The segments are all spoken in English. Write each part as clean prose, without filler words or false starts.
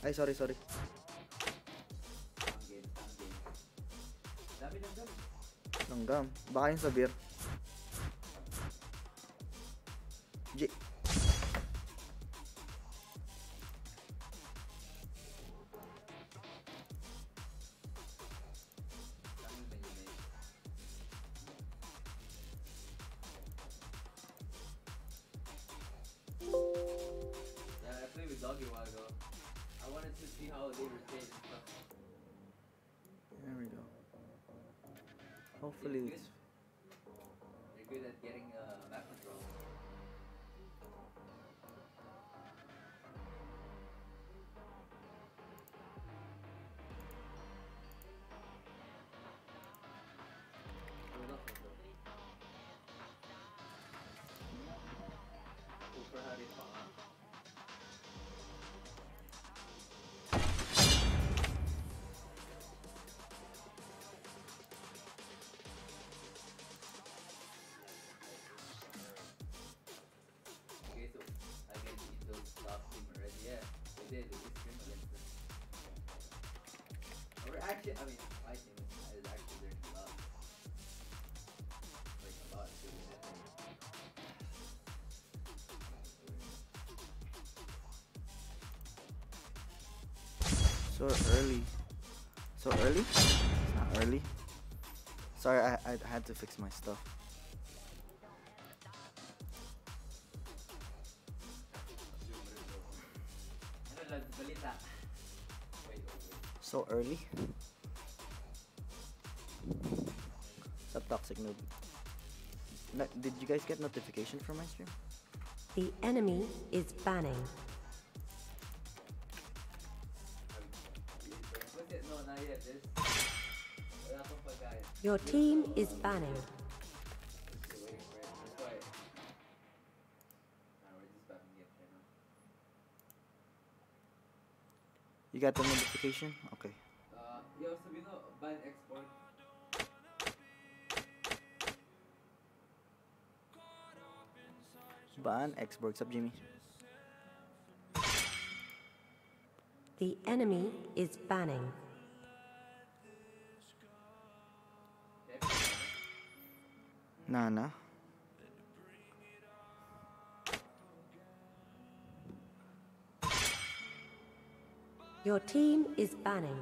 Ay, sorry. Langgam. Baka yung sa beer. G. Actually, I mean, my team is actually learning a lot. Like, a lot of things. So early. So early? It's not early. Sorry, I had to fix my stuff. So early. Sub toxic noob. Did you guys get notification from my stream? The enemy is banning. Your team is banning. You got the notification? Okay. Yeah, so we know ban X-Borg. Ban X-Borg, sub Jimmy. The enemy is banning. Nana. Your team is banning.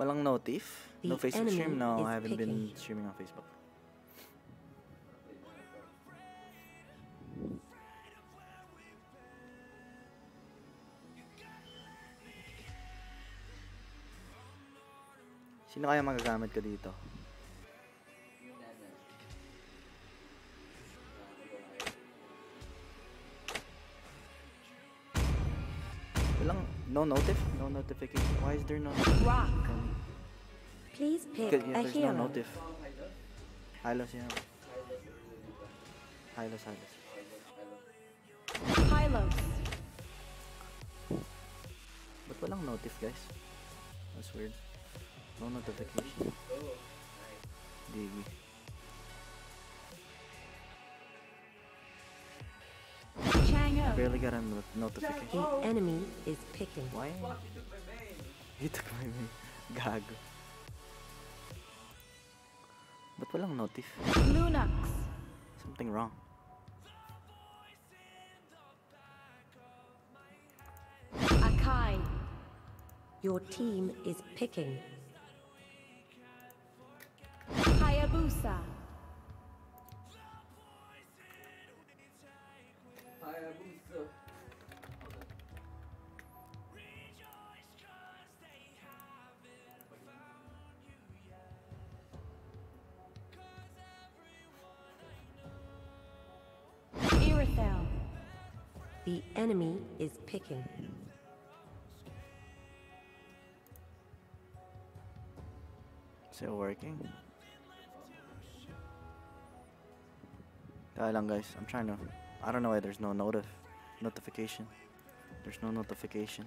Walang notif? No Facebook stream? No, I haven't been streaming on Facebook. Sino kaya magagamit ko dito? No notif? No notification. Why is there no notification? Rock. Please pick a hero. No notif. Hylos, yeah. Hylos. But walang notif, guys. That's weird. No notification. Diggie. I barely got a notification. The enemy is picking. Why? He took my main. Gago. But walang notif. Lunox. Something wrong. Akai. Your team is picking. Hayabusa. Irithel. The enemy is picking. Still working? Kaya lang guys, I'm trying to... I don't know why there's no notification. There's no notification.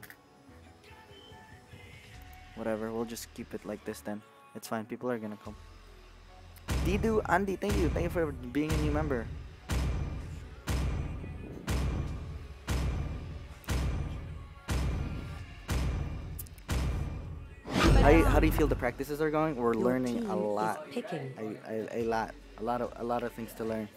Whatever, we'll just keep it like this then. It's fine, people are gonna come. Didu, Andy, thank you for being a new member. How do you feel the practices are going? We're learning a lot, a lot of things to learn.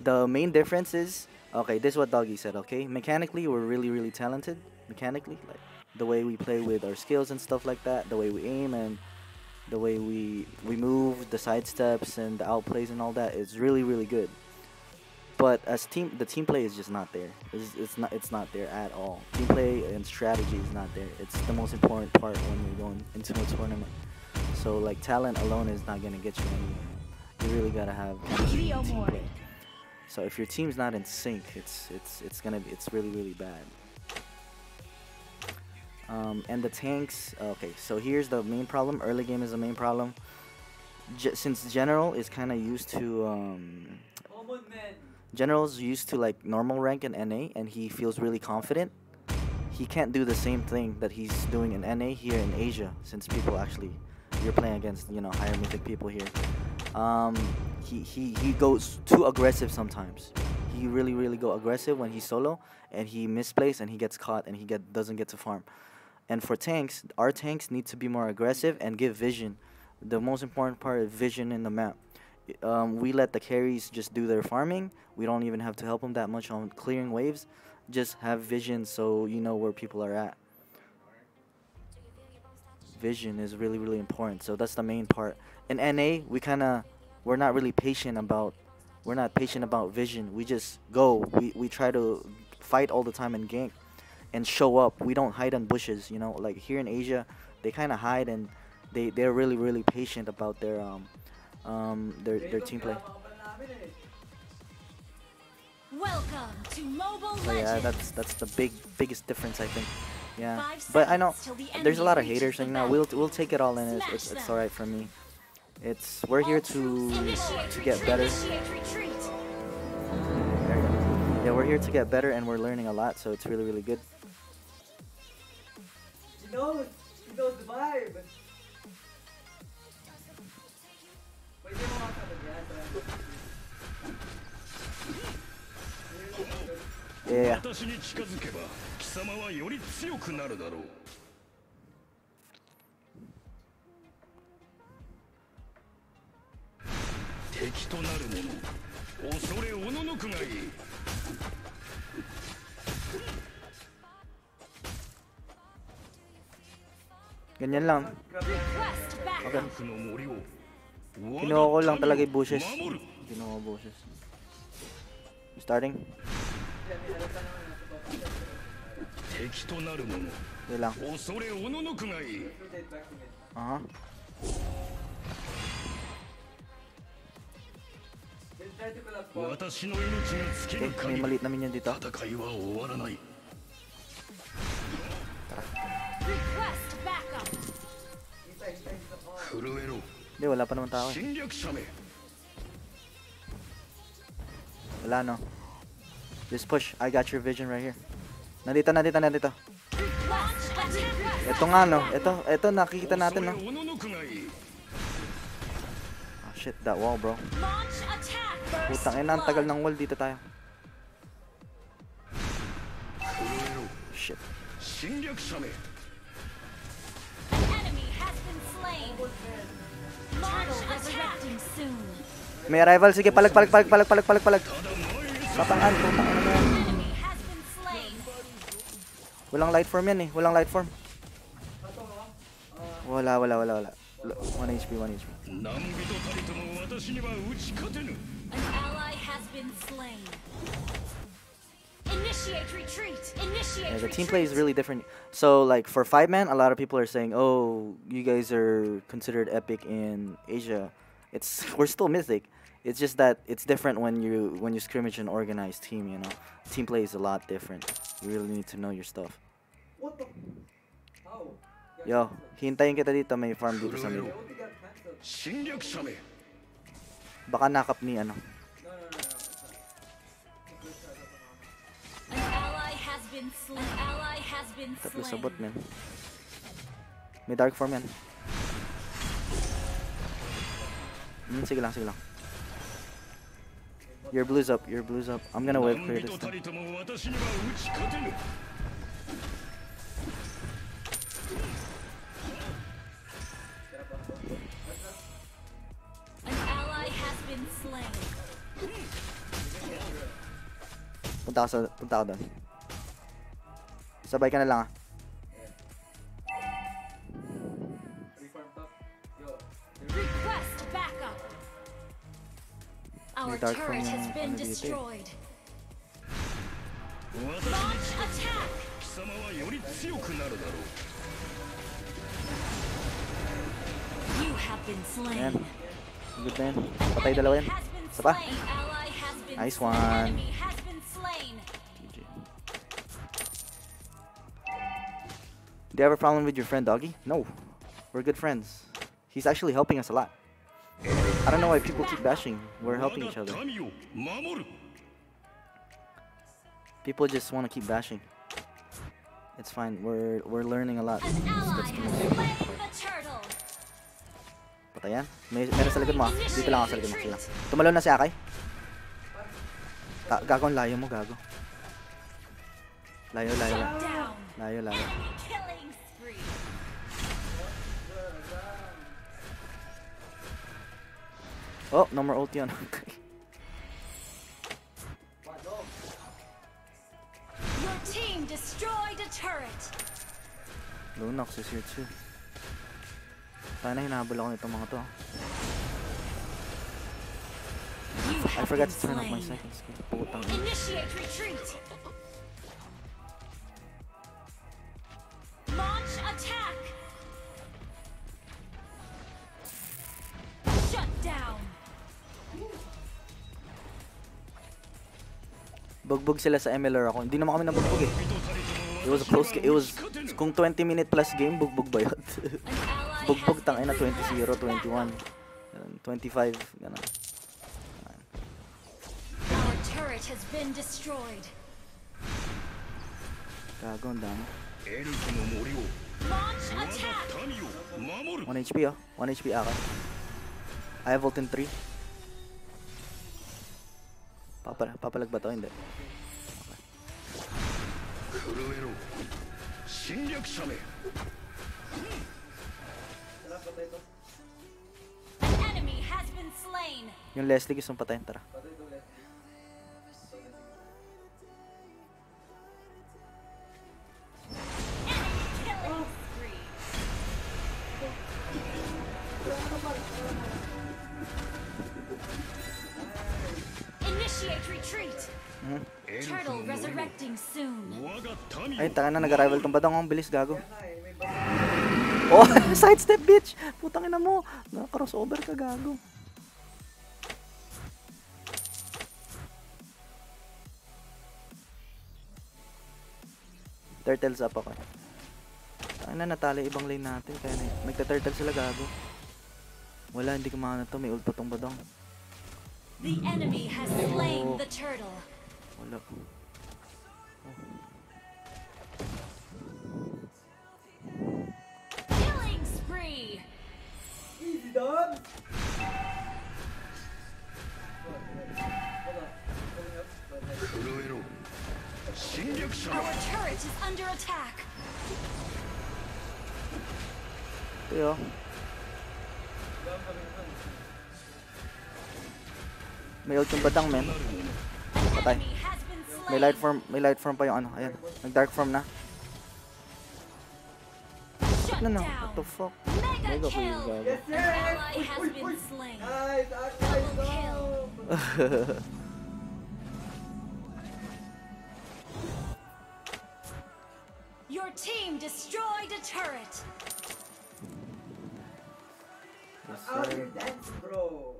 The main difference is, okay, this is what Doggy said, okay? Mechanically, we're really talented, mechanically. Like, the way we play with our skills and stuff like that, the way we aim and the way we move, the sidesteps and the outplays and all that is really good. But as team, the team play is just not there. It's not there at all. Team play and strategy is not there. It's the most important part when you're going into a tournament. So like talent alone is not gonna get you anywhere. You really gotta have team play. So if your team's not in sync, it's really bad. And the tanks. Okay, so here's the main problem. Early game is the main problem. Since General is kind of used to. General's used to like normal rank in NA and he feels really confident. He can't do the same thing that he's doing in NA here in Asia, since people actually, you're playing against, you know, higher mythic people here. He goes too aggressive sometimes. He really go aggressive when he's solo and he misplays and he gets caught and he doesn't get to farm. And for tanks, our tanks need to be more aggressive and give vision. The most important part is vision in the map. We let the carries just do their farming. We don't even have to help them that much on clearing waves. Just have vision so you know where people are at. Vision is really important. So that's the main part. In NA, we're not really patient about. We're not patient about vision. We just go. We try to fight all the time and gank, and show up. We don't hide in bushes. You know, like here in Asia, they kind of hide and they're really patient about their team play. Welcome to Mobile Legends. So yeah, that's the biggest difference, I think. Yeah, but I know there's a lot of haters right now. We'll take it all in. It's all right for me. It's we're here to get better. Yeah, we're here to get better, and we're learning a lot, so it's really good. You know the vibe. Yeah. Ganyan lang. Okay. Kinuha ko lang talaga yung bushes. Kinuha ko bushes. Starting? Wait lang. Uh-huh. Okay, may maliit namin yan dito. Tara. Hindi, wala pa naman tao eh. Wala no. Just push. I got your vision right here. Nandito. Ito nga no. Ito nakikita natin no. Oh shit, that wall bro. Putang ina, ang tagal ng wall dito tayo. Shit. May arrival. Sige, palag. Patangan, patangan mo. Walang light form yan eh. Walang light form. Wala. 1 HP. Yeah, the team play is really different. So like for 5-man, a lot of people are saying, oh, you guys are considered epic in Asia. We're still mythic. It's just that it's different when you scrimmage an organized team, you know. Team play is a lot different. You really need to know your stuff. What the? How? Yo, hintayin kita dito, may farm dito sa middle. Baka nakap ni ano. Tatlo sa bot, man. May dark form yan. Sige lang. Your blue's up, your blue's up. I'm gonna wave clear this thing. An ally has been slain. Punta ako doon. Sabay ka na lang ah. Our turret has been destroyed. Launch attack! You have been slain. Ayan. Good man. Patay dalawa yan. Isa pa. Nice one. Do you have a problem with your friend, Doggy? No. We're good friends. He's actually helping us a lot. I don't know why people keep bashing. We're helping each other. People just want to keep bashing. It's fine. We're learning a lot. Patayan. Meron sa likod mo. Dito lang ako sa likod mo. Tumalon na si Akai. Gago, layo mo, gago. Layo, layo. Layo, layo. Oh, no more ulti on Akai. Your team destroyed a turret. Lunox is here too. Sana hinahabol ako nitong mga to. I forgot to turn off my second skill. Putang ina. Initiate retreat. Launch attack. Shut down. Bugbog sila sa MLR ako. Hindi naman kami nabugbog eh. It was a close game. It was kung 20 minute plus game, bugbog ba yun? Bugbog tangay na 20-0, 21, 25, gano'n. Our turret has been destroyed. Gago, ang dami. 1 HP oh. 1 HP ako. I have ult in 3. Papalag ba to? Hindi. Yung Leslie gusto mong patayin. Tara. Turtle resurrecting soon. Ay, taka na, nag-arrival tong Badang. Ang bilis, gago. Oh, sidestep, bitch! Putang ina mo. Naka-crossover ka, gago. Turtles up ako. Taka na, natali ibang lane natin. Kaya nagta-turtle sila, gago. Wala, hindi kumana to. May ult pa tong Badang. The enemy has slain the turtle. Wala. Killing spree. Easy done. Our turret is under attack. Yeah. May ult yung Badang, men. Patay. May light form pa yung ano. Ayan. Nag-dark form na. No, no. What the fuck? Mega kill! Yes, sir! Ally has been slain. Nice! Akai, kill! Your team destroyed a turret! Yes, sir. Out your dance, bro!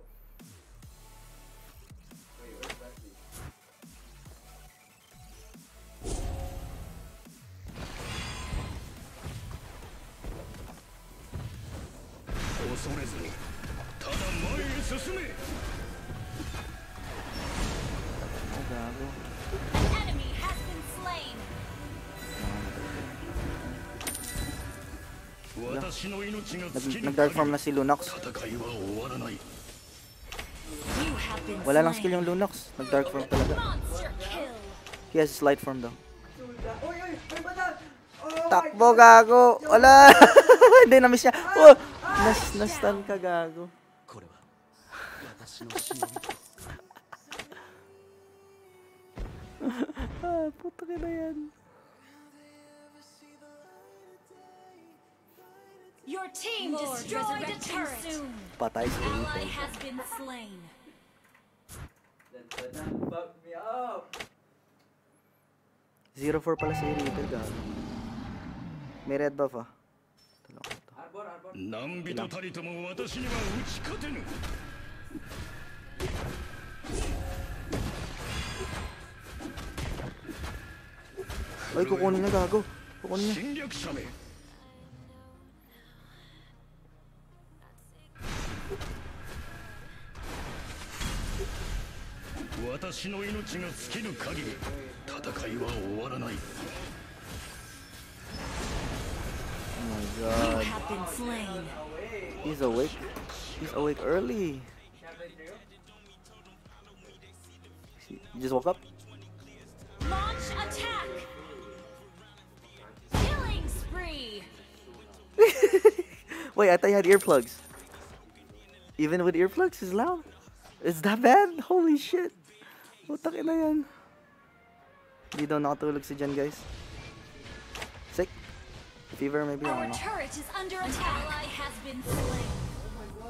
Nag-dark form na si Lunox. Wala lang skill yung Lunox. Nag-dark form talaga. He has light form though. Takbo gago! Wala! Hindi, na-miss niya. Oh! Nas-stun ka gago. Ah, puto ka na yan. Your team destroyed a turret. Patay si Irithel. Fuck me up. 0-4 pala si Irithel ka. May red buff ah. Arbor, arbor. Nambito taritomo watashi ni wa uchikatenu. Ay, kukunin na gago. Kukunin niya. Oh my god. He's awake. He's awake early. He just woke up. Launch attack. Killing spree. Wait, I thought you had earplugs. Even with earplugs, it's loud. It's that bad? Holy shit. Putang ina yan. Hindi daw nakatulog si Jen, guys. Sick. Fever maybe. Our turret is under attack. An ally has been slain.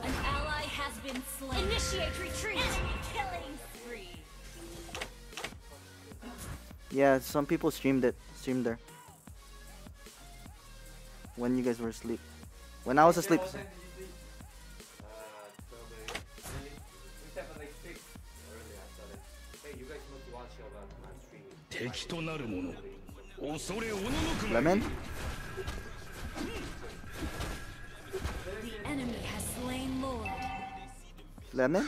An ally has been slain. Initiate retreat. Enemy killing spree. Yeah, some people streamed there. When you guys were asleep. When I was asleep. Lemon? The enemy has slain Lord. Lemon?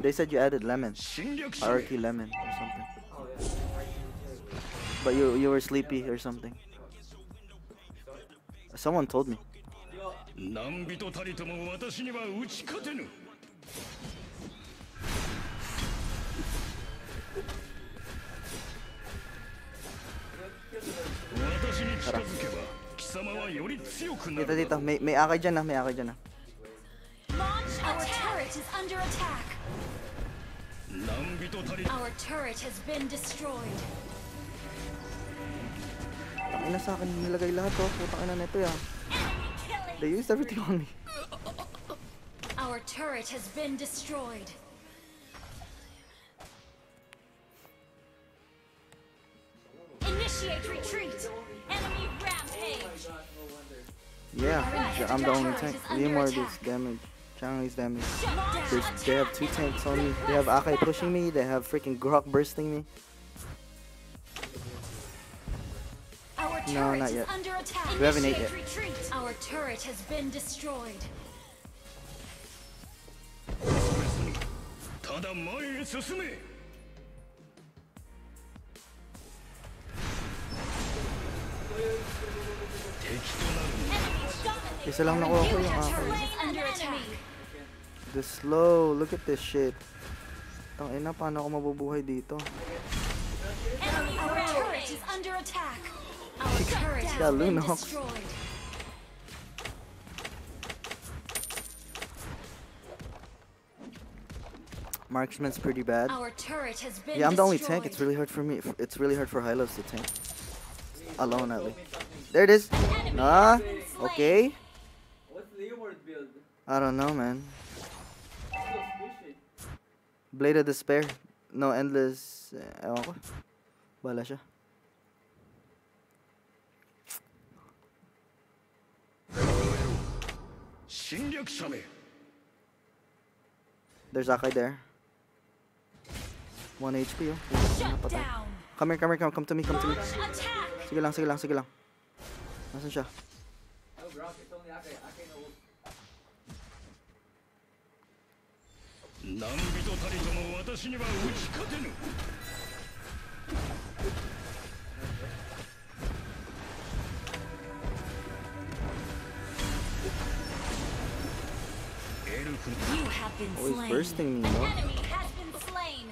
They said you added lemon. RT lemon or something. But you were sleepy or something. Someone told me. Dito, dito. May Akai dyan na. May Akai dyan na. Our turret is under attack. Our turret has been destroyed. Takina sa akin nilagay lahat oh. Putang ina nito ya. They used everything on me. Our turret has been destroyed. Initiate retreat. Enemy rampage. Yeah, I'm the only tank. Leomord is damaged. Chang'e is damaged. They have two tanks on me. They have Akai pushing me. They have freaking Grock bursting me. No, not yet. We haven't ate yet. Our turret has been destroyed. Isa lang nakuha ko yung Akai. The slow. Look at this shit. Tangina, paano ako mabubuhay dito? Our turret is under attack. Our turret has been destroyed. Marksman's pretty bad. Yeah, I'm the only tank. It's really hard for me. It's really hard for Hylos to tank. Alone at least. There it is. Ah, okay. What's Leomord build? I don't know, man. Blade of Despair. No, Endless. Ewan ko. Bala siya. There's Akai there. 1 HP, oh. Come here. Come to me. Sige lang. Nasaan siya? Akai You have been slain. Always bursting me, no? Enemy has been slain.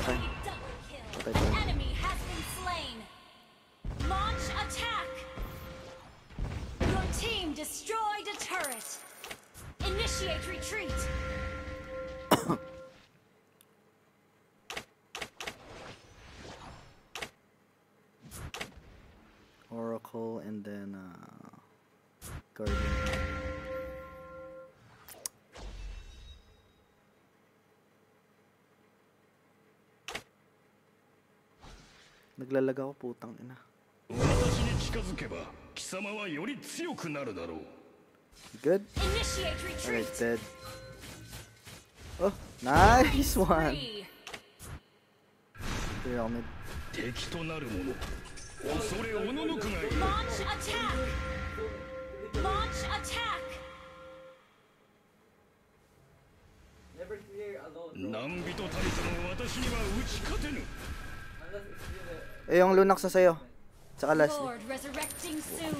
Enemy double kill. Enemy has been slain. Launch attack. Your team destroyed a turret. Initiate retreat. Oracle and then Guardian. Naglalaga ako, putang ina. Good? Alright, dead. Oh, nice one! They're all mid. Launch attack! Launch attack! Never clear alone. Eh, yung Lunox na sa'yo. Tsaka last.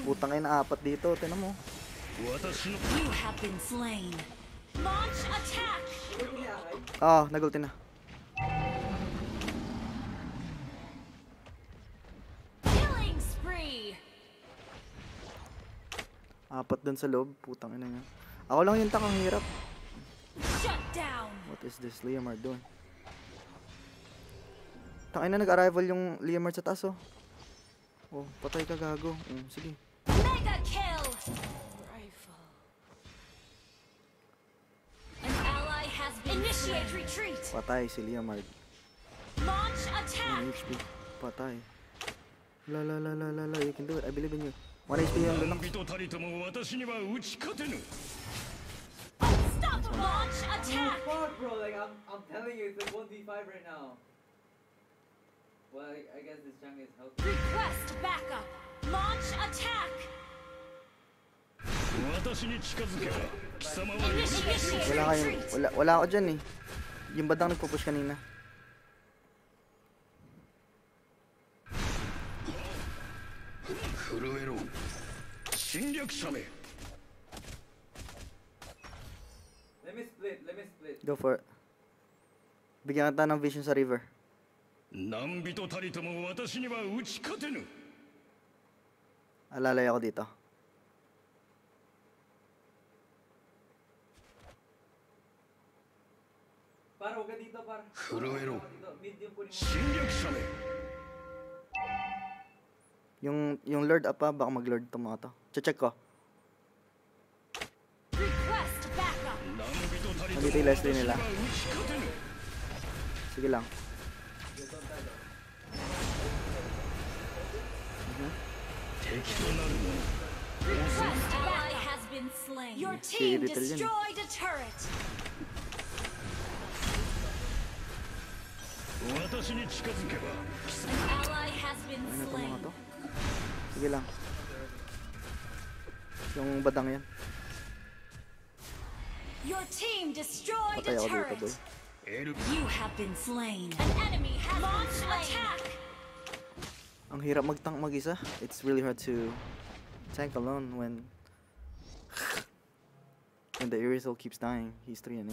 Putang ina, apat dito. Tinan mo. You have been slain. Launch attack! Ah, nag-ulti na. Apat dun sa loob, putang ina niya. Ako lang yung takang hirap. What is this Leomord doing? Takay na nag-arrival yung Leomord sa taas, oh. Oh, patay ka gago. Sige. Mega kill! Rifle. An ally has been initiated retreat. Patay si Leomord. Launch attack. Patay. La, you can do it. I believe in you. 1 HP yung Lunox. Unstoppable! Launch attack! Fuck bro, like I'm telling you, it's like 1v5 right now. Well, I guess this Chang'e is helping. Request backup! Launch attack! Wala ako dyan eh. Yung Badang nagpo-push kanina. Let me split. Go for it. Bigyan natin ng vision sa river. Alalay ako dito. Paro ka dito, par. Yung Lord apa, baka mag-Lord itong mga to. Check ko. Nandito yung Leslie nila. Sige lang. Si Irithel yun. Ano itong mga to? Sige lang. Yung Badang yan. Patay ako dito, boy. Ang hirap mag-tank mag-isa. It's really hard to tank alone when the Irithel keeps dying. He's 3-8.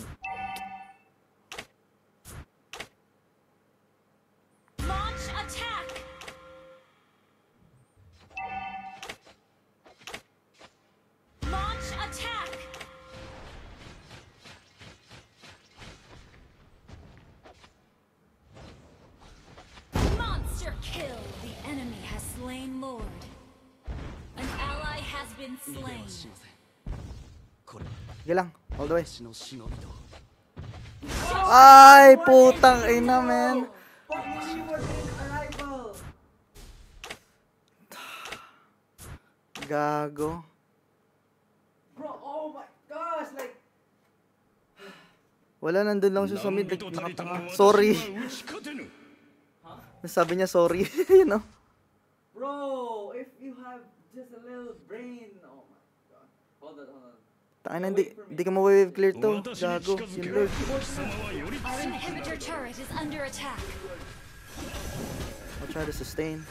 Ay, putang ina, man. Gago. Bro, oh my gosh, like... Wala, nandun lang siya sa mid, like, nakatanga. Sorry. Nasabi niya sorry, you know? Bro, if you have just a little brain... Oh my god. Hold on. Tanga, hindi ka ma-wave clear to. Gago, yung Lord. Our inhibitor turret is under attack. I'll try to sustain.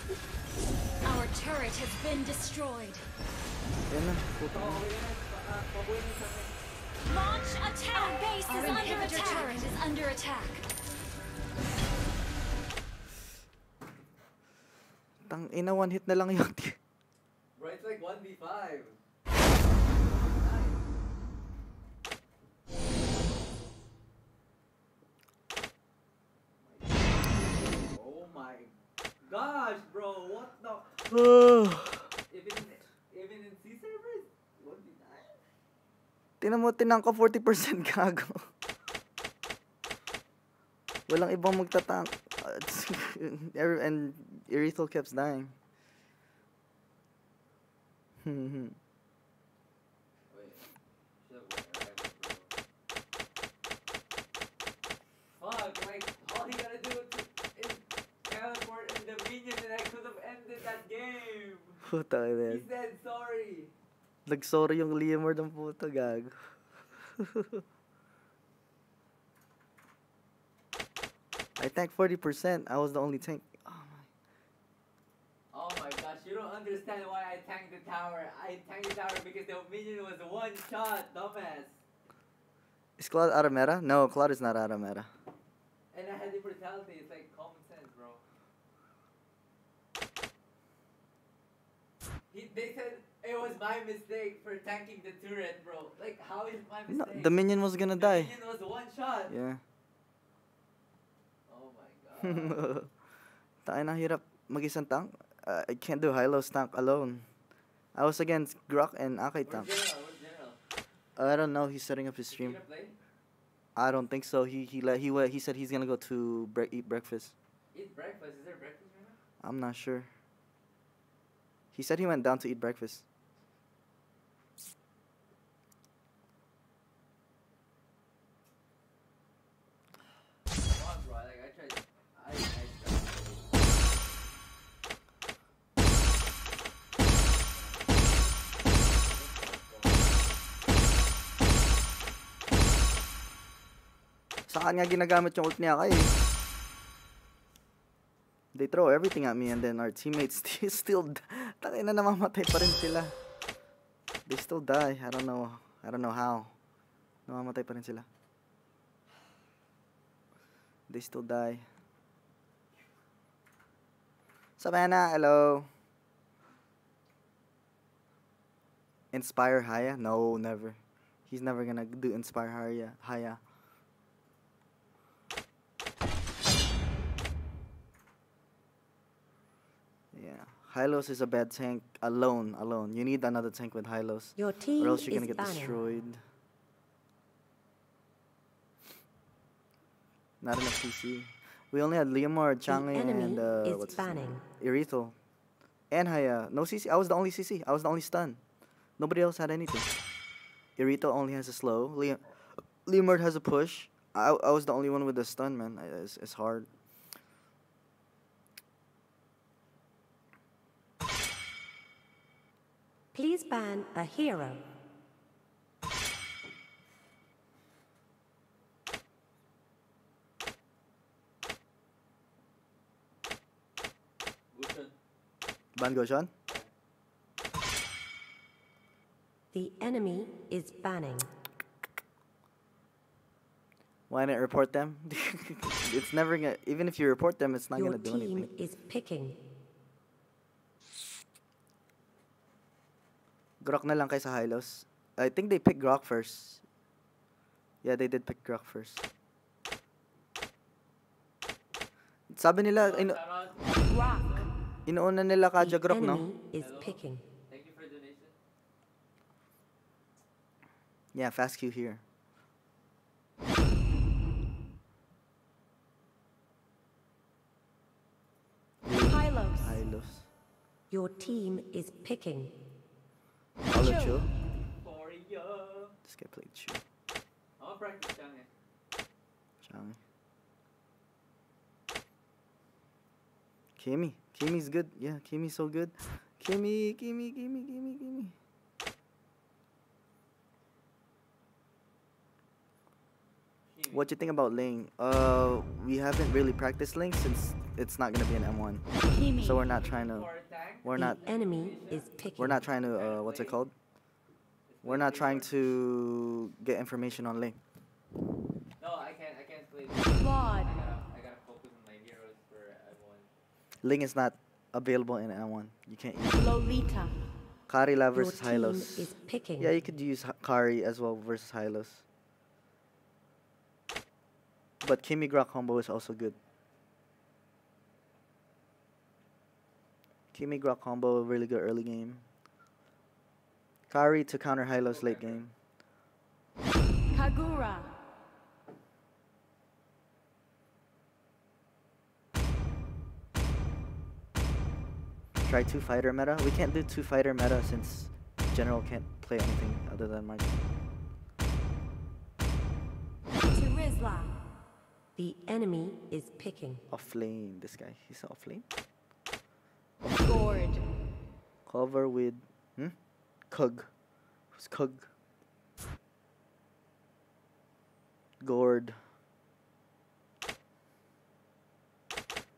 Our turret has been destroyed. Yan na, puto. Launch attack! Your turret is under attack. Tang ina, one hit na lang yung right, like 1v5. Oh my gosh, bro, what the? Even in C servers? 1v9? Tinan ko 40% gago. Walang ibang magtatank. And Irithel kept dying. Fuck, like, all he gotta do is teleport in the minion and I could have ended that game. Puta, he said sorry. Nag-sorry yung Leomord ng puta, gago. I tanked 40%. I was the only tank. Oh my gosh, you don't understand why I tanked the tower. I tanked the tower because the minion was one shot, dumbass. Is Claude out of meta? No, Claude is not out of meta. And I had the brutality, it's like common sense, bro. They said it was my mistake for tanking the turret, bro. Like, how is my mistake? No, the minion was gonna die. The minion was one shot. Yeah. Oh my god. Tayo na hirap mag-isang tank. I can't do Hylos tank alone. I was against Grock and Akai tank. General? I don't know. He's setting up his stream. I don't think so. He said he's gonna go to eat breakfast. Eat breakfast? Is there breakfast right now? I'm not sure. He said he went down to eat breakfast. Saan nga ginagamit yung ult niya kay? They throw everything at me and then our teammates still tangin na namamatay pa rin sila. They still die. I don't know how. Namamatay pa rin sila. They still die. Savannah, hello. Inspire Haya? No, never. He's never gonna do Inspire Haya. Yeah, Hylos is a bad tank alone. You need another tank with Hylos. Your team or else you're gonna get destroyed. Not enough CC. We only had Leomord, Chang'e, and what's Irithel, and Haya. No CC. I was the only CC. I was the only stun. Nobody else had anything. Irithel only has a slow. Leomord has a push. I was the only one with the stun, man. It's hard. Please ban a hero. Ban Goshan? The enemy is banning. Why not report them? It's never gonna. Even if you report them, it's not gonna do anything. Your team is picking. Grock na lang kaysa Hylos. I think they picked Grock first. Yeah, they did pick Grock first. Sabi nila, inuuna nila Kaja Grock, no? Thank you for donation. Yeah, fast queue here. Hylos. Your team is picking. Hello, this guy played Chu. I'll practice Chang'e. Kimmy. Kimmy's good. Yeah, Kimmy's so good. Kimmy. What you think about Ling? We haven't really practiced Ling since it's not gonna be an M1. Kimmy. So we're not trying to We're not trying to get information on Ling. No, I Claude. I gotta focus on my heroes for M1. Ling is not available in M1. You can't use Lolita. Karila versus Hylos. Is picking. Yeah, you could use Kari as well versus Hylos. But Kimmy Grock combo is also good. Kimmy Grock combo, really good early game. Kari to counter Hylos late game. Kagura. Try 2 fighter meta. We can't do 2 fighter meta since General can't play anything other than Mike. The enemy is picking. Off lane, this guy. He's off lane. Gord. Cover with Kug. Who's Kug? Gord.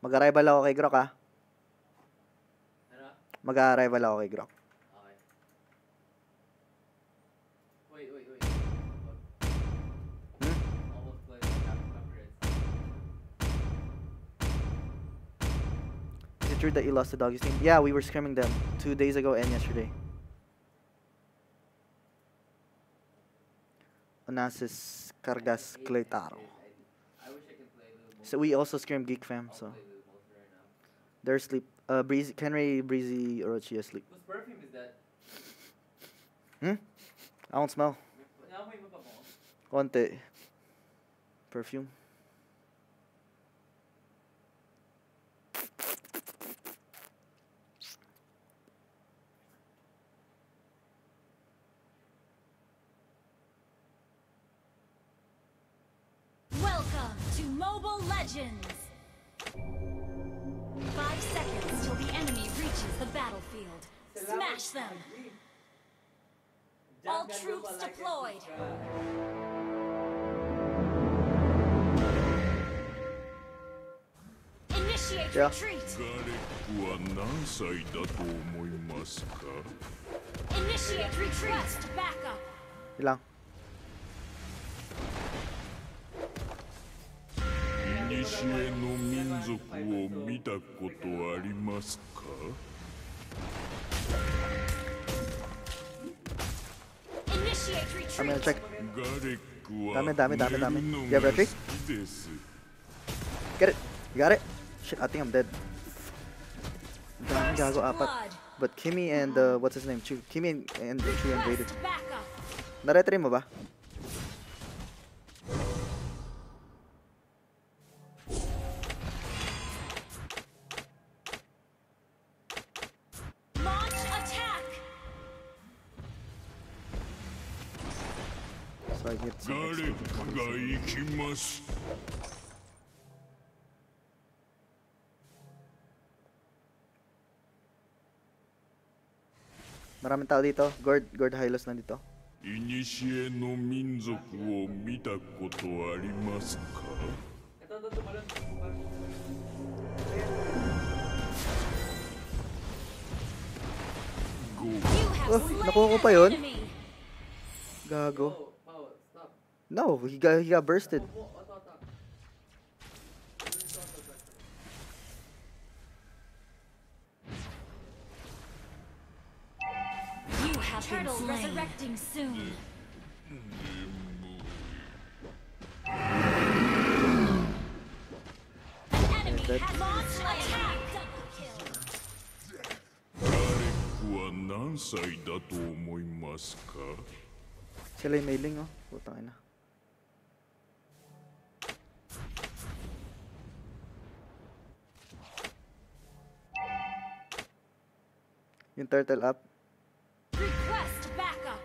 Mag-arrival ako kay Grock, ah. Mag-arrival ako kay Grock. Okay. Wait. Is it true that you lost the Doggy's team? Yeah, we were scrimming them 2 days ago and yesterday. Onassis Cargas Claytaro. So we also scrim Geek Fam, so. They're asleep. Breezy, Kenry, Breezy, Orochi asleep. Whose perfume is that? I don't smell. Konte. Perfume. Welcome to Mobile Legends. 5 seconds till the enemy reaches the battlefield. Smash them! All troops deployed! Initiate retreat! Initiate retreat! Backup! Ilang? I'm gonna check. Dame. You have retreat? Get it. You got it? Shit, I think I'm dead. But Kimmy and what's his name? Chu. Kimmy and Chu invaded. Na-retry mo ba? Maraming tao dito. Gord Hylos nandito. Inisye no minzoku wo mita koto arimasu ka? Oh, nakuha ko pa yun? Gago. No, he got bursted. You have turtle resurrecting soon. An enemy has launched attack. Double kill. Putang ina. Yung turtle up. Request backup.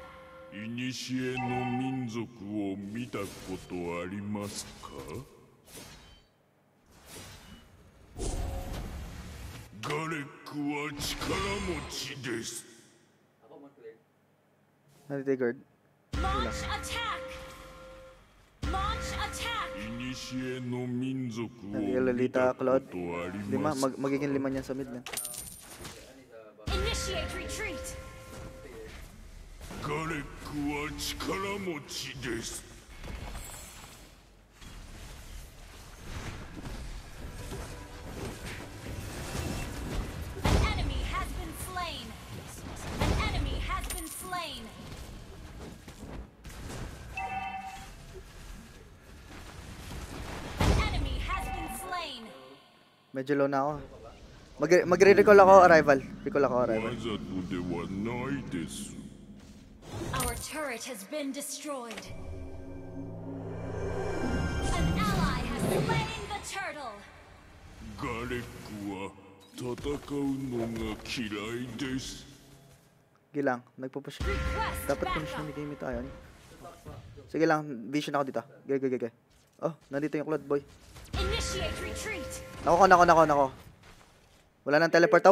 Initiate no minzoku wo mita koto arimasu ka? Gareku wa chikara mochi desu. Launch attack. Launch attack. Initiate no minzoku wo mita koto arimasu. Lima, magiging lima niyan sa mid lang. Initiate retreat. Gareku wa chikara mochi desu. Medyo low na ako. Magre-recall ako arrival. Recall ako arrival. Our turret has been destroyed. An ally has slain the turtle. Sige lang, nagpo-push. Dapat finish na ni Kimmy tayo. Sige lang, vision ako dito. Gege. Oh, nandito yung Claude boy. Nako. Wala nang teleporta.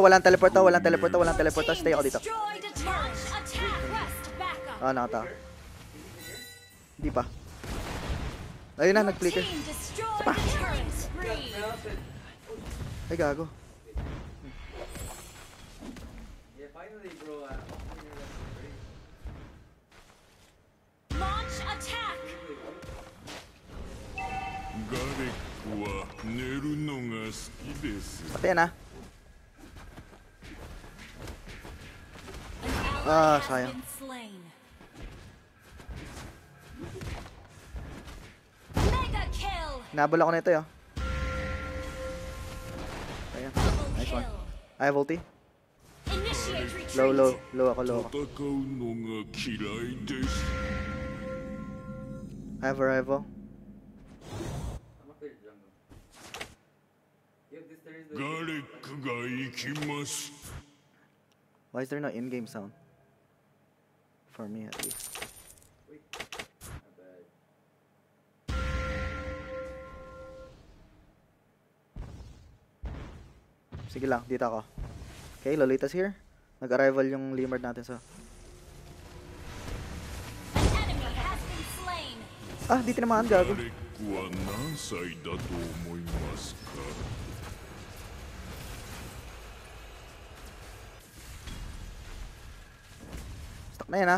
Stay ako dito. Ah, nakata. Hindi pa. Ayun na, nag-clicker. Pa. Ay, gago. Yeah, finally bro. Launch attack. Patay na. Ah, sayang. Nabal ako na ito, yo. Ayan. Nice one. I have ulti. Low ako. I have a rival. Why is there no in-game sound? For me at least. Sige lang, dito ako. Okay, Lolita's here. Nag-arrival yung Leomord natin sa... Ah, di tinamaan, gago. Stuck na yan,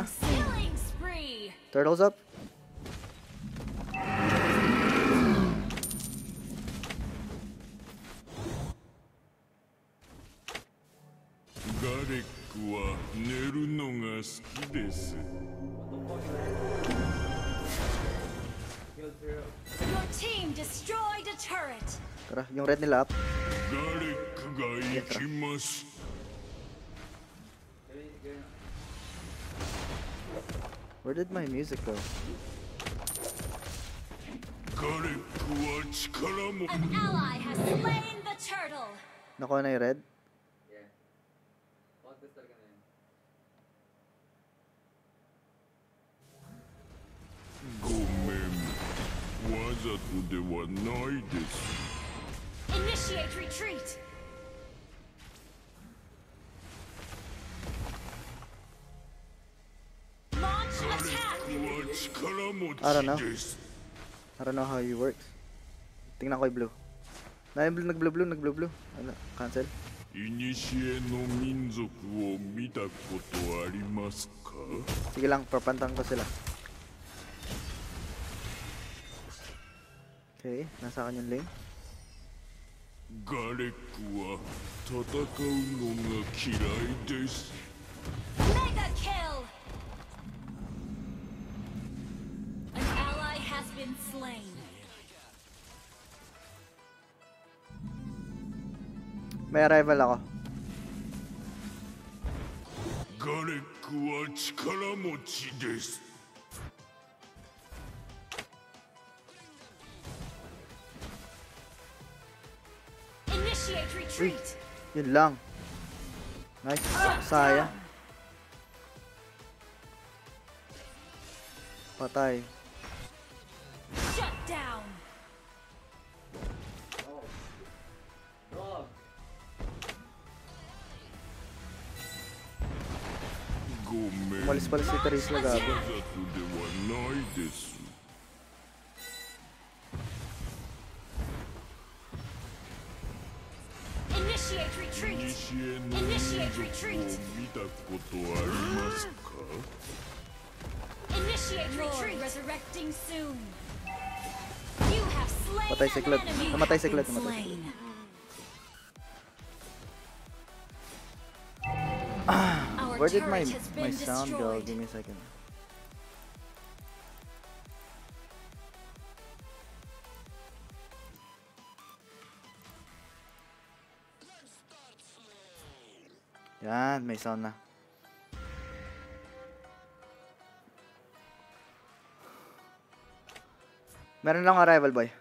ha? Turtles up. Your team destroyed a turret. Tara, yung red nila up. Where did my music go? An ally has slain the turtle. Nakuha na yung red. Initiate retreat. Launch attack. I don't know how you work. Tingnan ko yung blue. Nag blue. Ano? Cancel. Sige lang, papantang ko sila. Okay, nasa akin yung Ling. Mega kill! An ally has been slain. May arrival ako. Gareku wa chikaramochi desu. Uy, yun lang. Nice, saya. Patay. Shut down. Umalis pala si Taris na gabi. Initiate retreat. Initiate retreat. Resurrecting soon. You have slain. Namatay si Claude. Where did my sound go? Give me a second. Yan, may sound na. Meron lang arrival boy. Okay.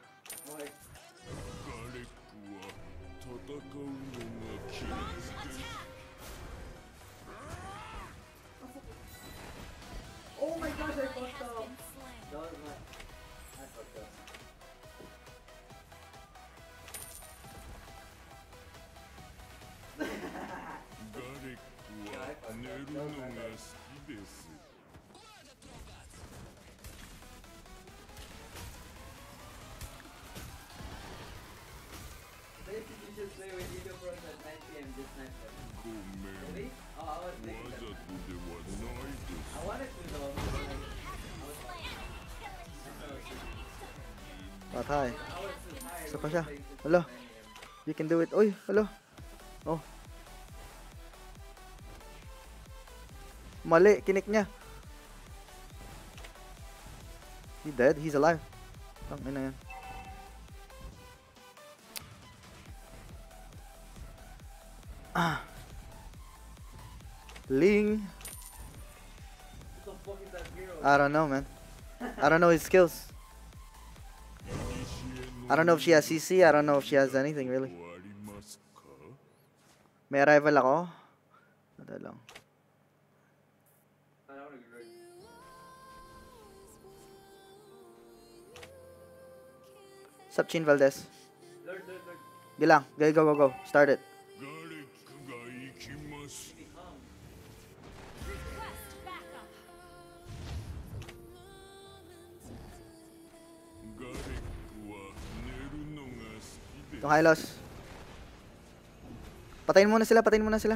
Oh my gosh, I fucked up. No, no. I fucked up. Patay. Isa pa siya. Hello. You can do it. Uy, hello. Oh. Mali, kinik niya. He dead, he's alive. Tang ina yan. Ah. Ling. What the fuck is that hero? I don't know, man. I don't know his skills. I don't know if she has CC. I don't know if she has anything really. May arrival ako. Ito lang. Sapchin Valdez. Gilang, go, go. Start it. Itong Hylos. Patayin muna sila.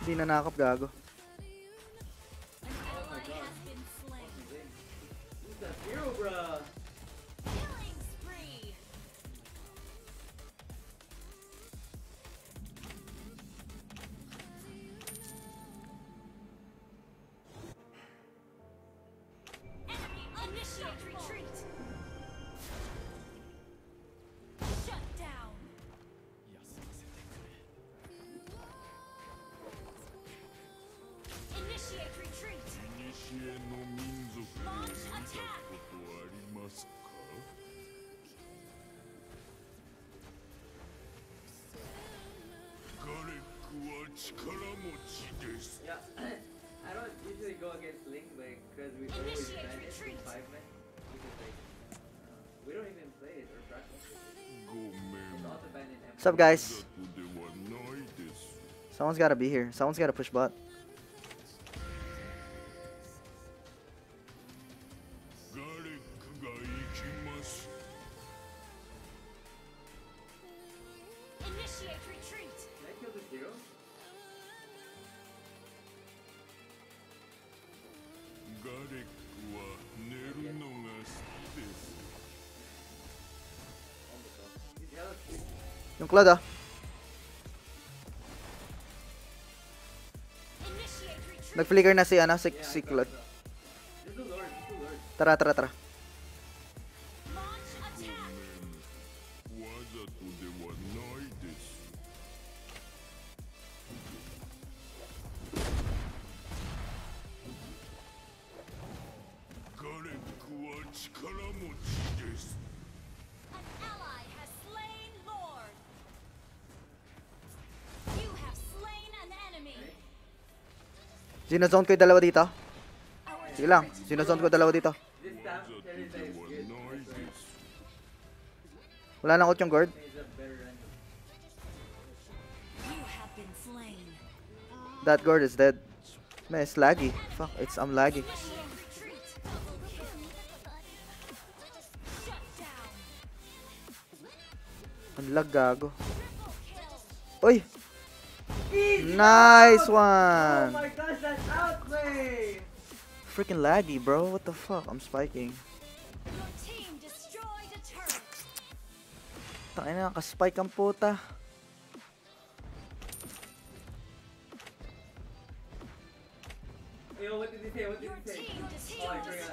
Hindi nanakap, gago. Yeah, I don't usually go against Ling, but because we always ban it in 5 men, we don't even play it or practice it. What's up, guys? Someone's gotta be here. Someone's gotta push bot. Yung Claude ah. Nag-flicker na si ano, si Claude. Tara. Sinozone ko yung dalawa dito. Sige lang. Wala nang out yung Gord. That Gord is dead. Man, it's laggy. Fuck, I'm laggy. Ang lag, gago. Uy! Nice one! Oh my gosh, that's outplay! Freaking laggy, bro. What the fuck? I'm spiking. Takin na, nakaspike ang puta. Yo, what did he say? What did he say? Oh, I forgot.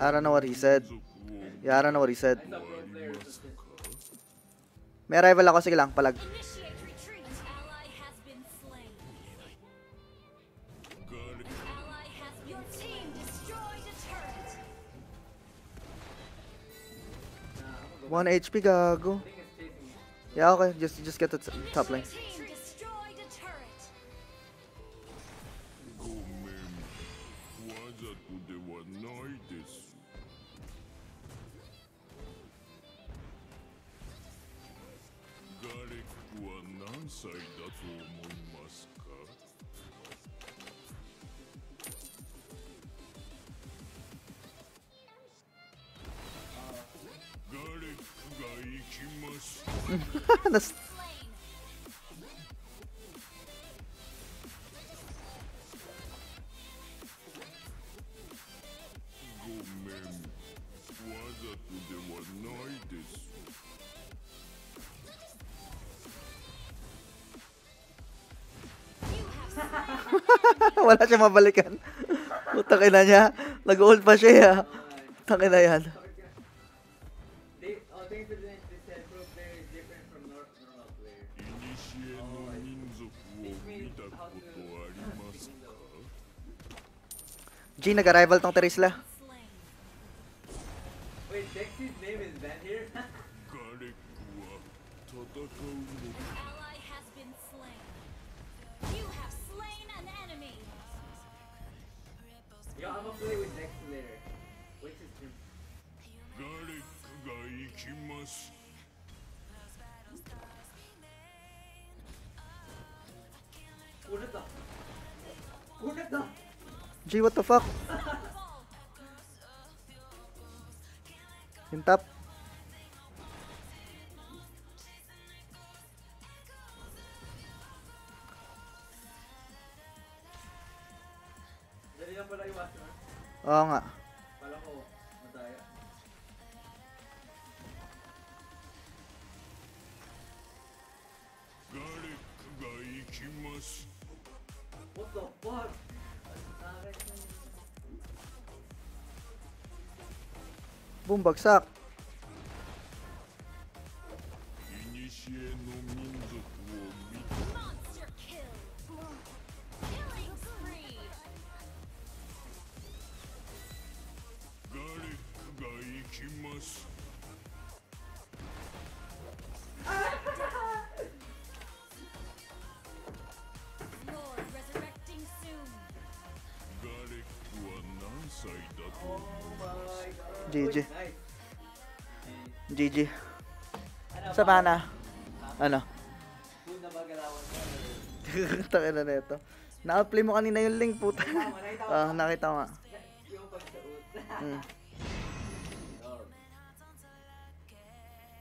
I don't know what he said. Yeah, I don't know what he said. May rival ako, sige lang, palag. One HP, gago. Yeah, okay, just get the top lane. That's... Wala siya mabalikan. Putang ina niya. Nag-hold pa siya. Putang ina yan. G, nag-arrival tong Teresla. Wait, Dexy's name is banned here? Yo, I'm gonna play with Dexy later. Wait his team. Ureta. Ureta. G, what the fuck? Yung top. Dali lang pala yung watcher. Oo nga. Pala ko, mataya. Garik ga ikimasu. What the fuck? Boom, bagsak. GG. GG. Sabana. Ano? Taka na na ito. Na-outplay mo kanina yung link, puta. Oo, nakita mo. Yung pagsaot.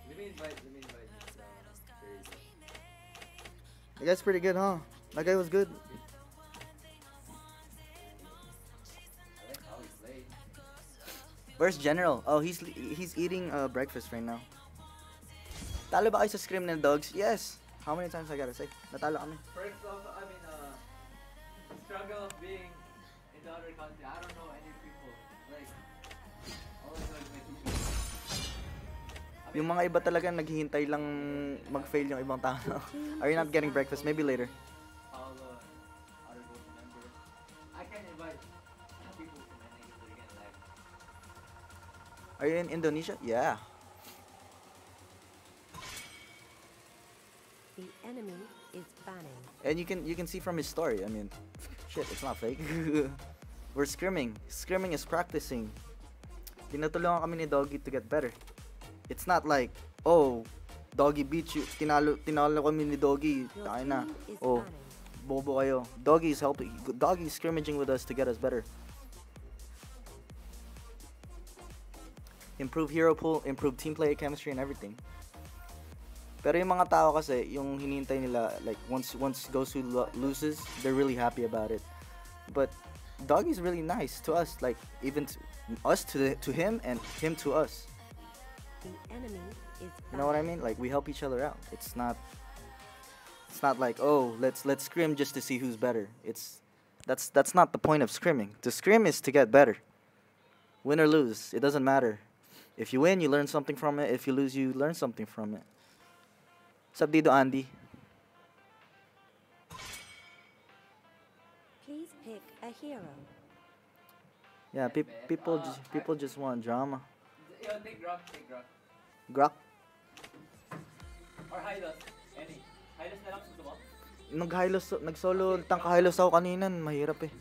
Let me invite. You guys pretty good, huh? That guy was good. Where's General? Oh, he's eating breakfast right now. Talo ba kayo sa scream ng dogs? Yes. How many times I gotta say? Natalo kami. First off, I mean, the struggle of being in the other country. I don't know any people. Like, all of them make people. I mean, yung mga iba talaga naghihintay lang mag-fail yung ibang tao. Are you not getting breakfast? Maybe later. Are you in Indonesia? Yeah. The enemy is banning. And you can see from his story. I mean, shit, it's not fake. We're scrimming. Scrimming is practicing. Tinatulungan kami ni Doggy to get better. It's not like, oh, Doggy beat you. Tinalo kami ni Doggy. Tayo na. Oh, bobo kayo. Doggy is helping. Doggy is scrimmaging with us to get us better. Improve hero pool, improve team play, chemistry, and everything. Pero yung mga tao kasi, yung hinihintay nila, like, once Gosu loses, they're really happy about it. But Doggy's really nice to us, like, even us to him and him to us. The enemy is, you know what I mean? Like, we help each other out. It's not like, oh, let's scrim just to see who's better. That's not the point of scrimming. To scrim is to get better. Win or lose, it doesn't matter. If you win, you learn something from it. If you lose, you learn something from it. Sabdido Andy. Please pick a hero. Yeah, people just want drama. Yo, take Grock. Grock? Or Hylos, any. Hylos na lang suso mo? Nag-Hylos, nag-solo, tangka-Hylos ako kanina, mahirap eh.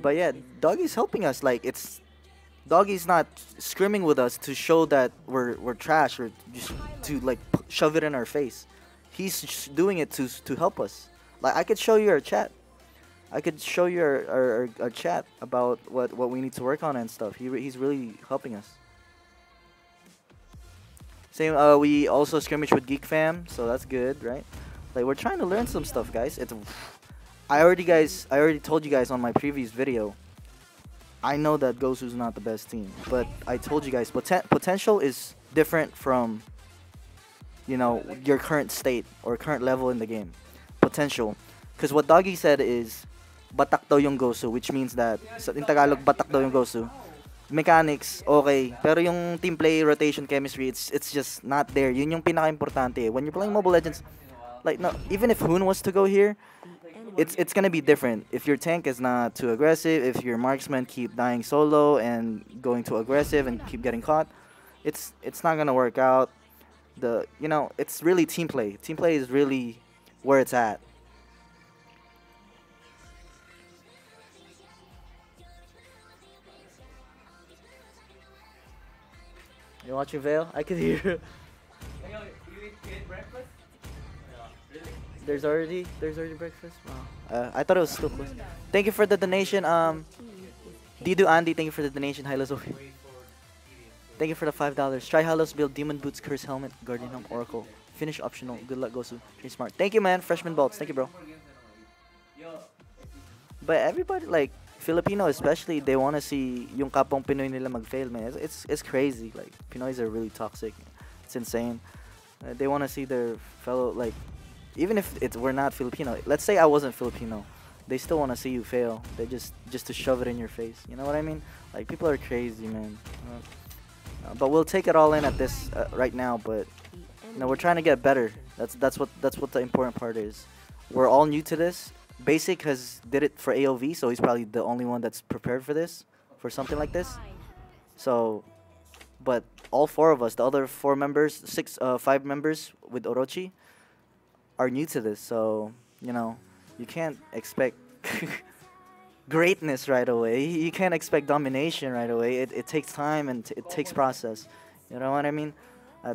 But yeah, Doggy's helping us, like, it's... Doggy's not scrimming with us to show that we're trash or just to, like, shove it in our face. He's just doing it to help us. Like, I could show you our chat. I could show you our chat about what we need to work on and stuff. He's really helping us. Same, we also scrimmage with Geek Fam, so that's good, right? Like, we're trying to learn some stuff, guys. I already told you guys on my previous video. I know that Gosu's not the best team, but I told you guys potential is different from, you know, your current state or current level in the game. Potential, because what Doggy said is, batak daw yung Gosu, which means that, in Tagalog, batak daw yung Gosu. Mechanics, okay. Pero yung team play, rotation, chemistry, it's just not there. Yun yung pinaka-importante. When you're playing Mobile Legends, like, no, even if Hoon was to go here, it's gonna be different. If your tank is not too aggressive, if your marksmen keep dying solo and going too aggressive and keep getting caught, it's not gonna work out. You know, it's really team play. Team play is really where it's at. You watching Veil? I could hear. Hey, yo, you ate breakfast? Yeah. Really? There's already breakfast. Wow. I thought it was stupid. Thank you for the donation. Didu Andy, thank you for the donation. Hylos, thank you for the $5. Try Hylos build Demon Boots, Curse Helmet, Guardian Helm, Oracle. Finish optional. Good luck, Gosu. Pretty smart. Thank you, man. Freshman bolts. Thank you, bro. But everybody, like Filipino especially, they want to see yung kapong Pinoy nila mag-fail, man. It's crazy. Like, Pinoys are really toxic. It's insane. They want to see their fellow, like, even if we're not Filipino. Let's say I wasn't Filipino. They still want to see you fail. They just to shove it in your face. You know what I mean? Like, people are crazy, man. But we'll take it all in at this right now, but you know, we're trying to get better. That's what the important part is. We're all new to this. Basic did it for AOV, so he's probably the only one that's prepared for this, for something like this. So, but all four of us, the other four members, five members with Orochi, are new to this. So, you know, you can't expect greatness right away. You can't expect domination right away. It takes time and it takes process. You know what I mean?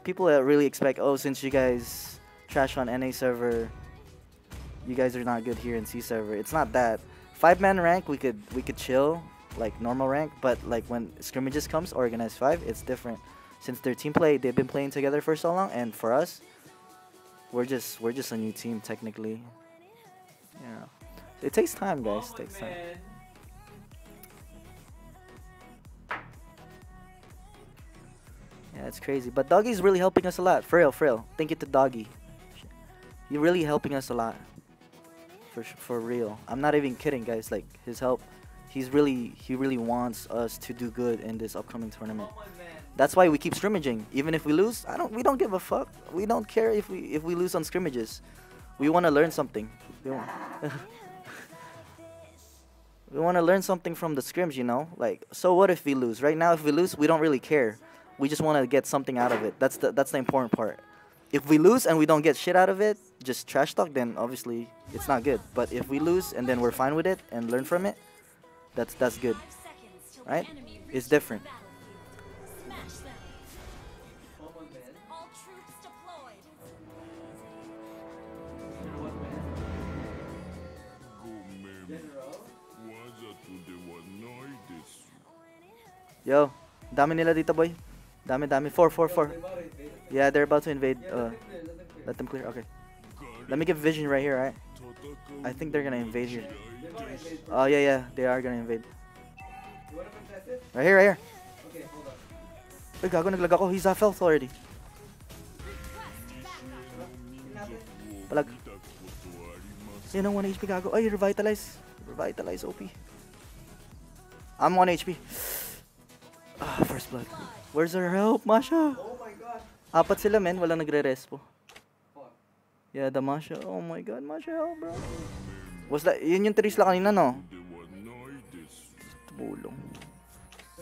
People that really expect, oh, since you guys trash on NA server, you guys are not good here in C server. It's not that. 5-man rank, we could chill, like normal rank, but like when scrimmages comes, organized 5, it's different. Since their team play, they've been playing together for so long, and for us, we're just a new team technically. Yeah. It takes time, guys. It takes time. Yeah, it's crazy. But Doggy's really helping us a lot. For real. Thank you to Doggy. You're really helping us a lot. For real, I'm not even kidding, guys. Like, his help, he really wants us to do good in this upcoming tournament. That's why we keep scrimmaging, even if we lose. We don't give a fuck. We don't care if we lose on scrimmages. We want to learn something. We want to learn something from the scrims, you know. Like, so what if we lose? Right now, if we lose, we don't really care. We just want to get something out of it. That's the important part. If we lose and we don't get shit out of it, just trash talk, then obviously it's not good. But if we lose and then we're fine with it and learn from it, that's good, right? It's different. Yo, dami nila dito, boy. Dami. 4. Yeah, they're about to invade. Let them clear. Okay. Let me get vision right here, right? I think they're gonna invade here. Oh, yeah. They are gonna invade. Right here. Okay, hold on. Ay, gago, naglag ako. He's half health already. Palag. You know, 1 HP, gago. Ay, revitalize. Revitalize, OP. I'm 1 HP. Ah, first blood. Where's our help, Masha? Oh my god. Apat sila, men. Walang nagre-respo. Yeah, the Masha. Oh my god, Masha, help, bro. Was that? Yun yung Trisla kanina, no? Bulong.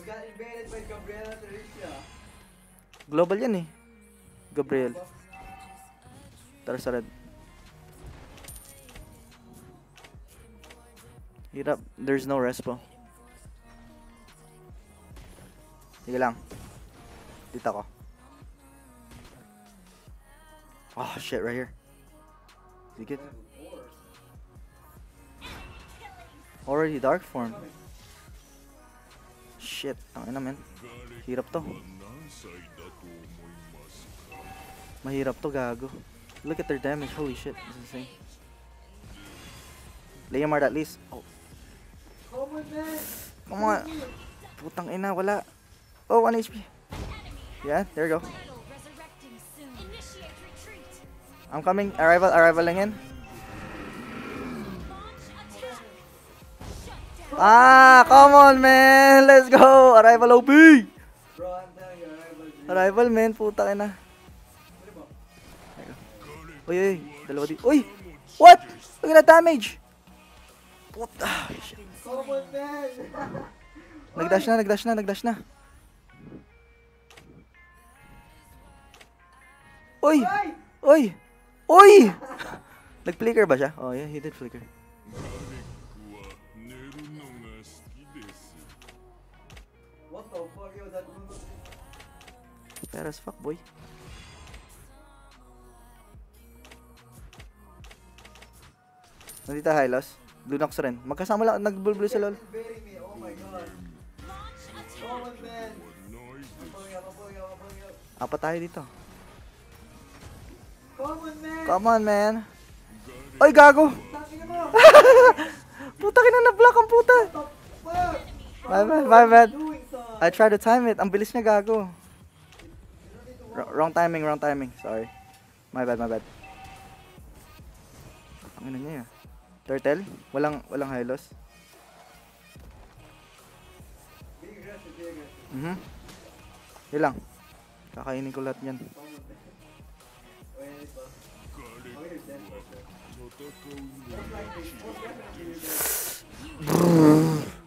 We got invaded by Gabriela Trisla. Global yan, eh. Gabriel. Tara sa red. Heat up. There's no respo. Sige lang. Dito ako. Oh shit, right here. Sige. Already dark form. Shit. Ang ina, man. Hirap to. Mahirap to, gago. Look at their damage. Holy shit. This is insane. Leomord at least. Oh. Come on. Putang ina, wala. Oh, 1 HP. Yeah, there you go. I'm coming. Arrivaling in. Ah, come on, man. Let's go. Arrival OP. Arrival, man. Puta ka na. Uy. Dalawa dito. Uy! What? Look at that damage. Puta. Nagdash na. Oy! Nag-flicker ba siya? Oh yeah, he did flicker. What the fuck, yo, that Lunox? Fair as fuck, boy. Nandito Hylos. Lunox rin. Magkasama lang, nag-blue sa lol. Oh my god. Apat tayo dito. Come on, man. Ay, gago. Puta ka na, na-block ang puta. My bad. I tried to time it. Ang bilis niya, gago. Wrong timing. Sorry. My bad. Ang ina niya. Turtle? Walang Hylos. Yun lang. Kakainin ko lahat yan.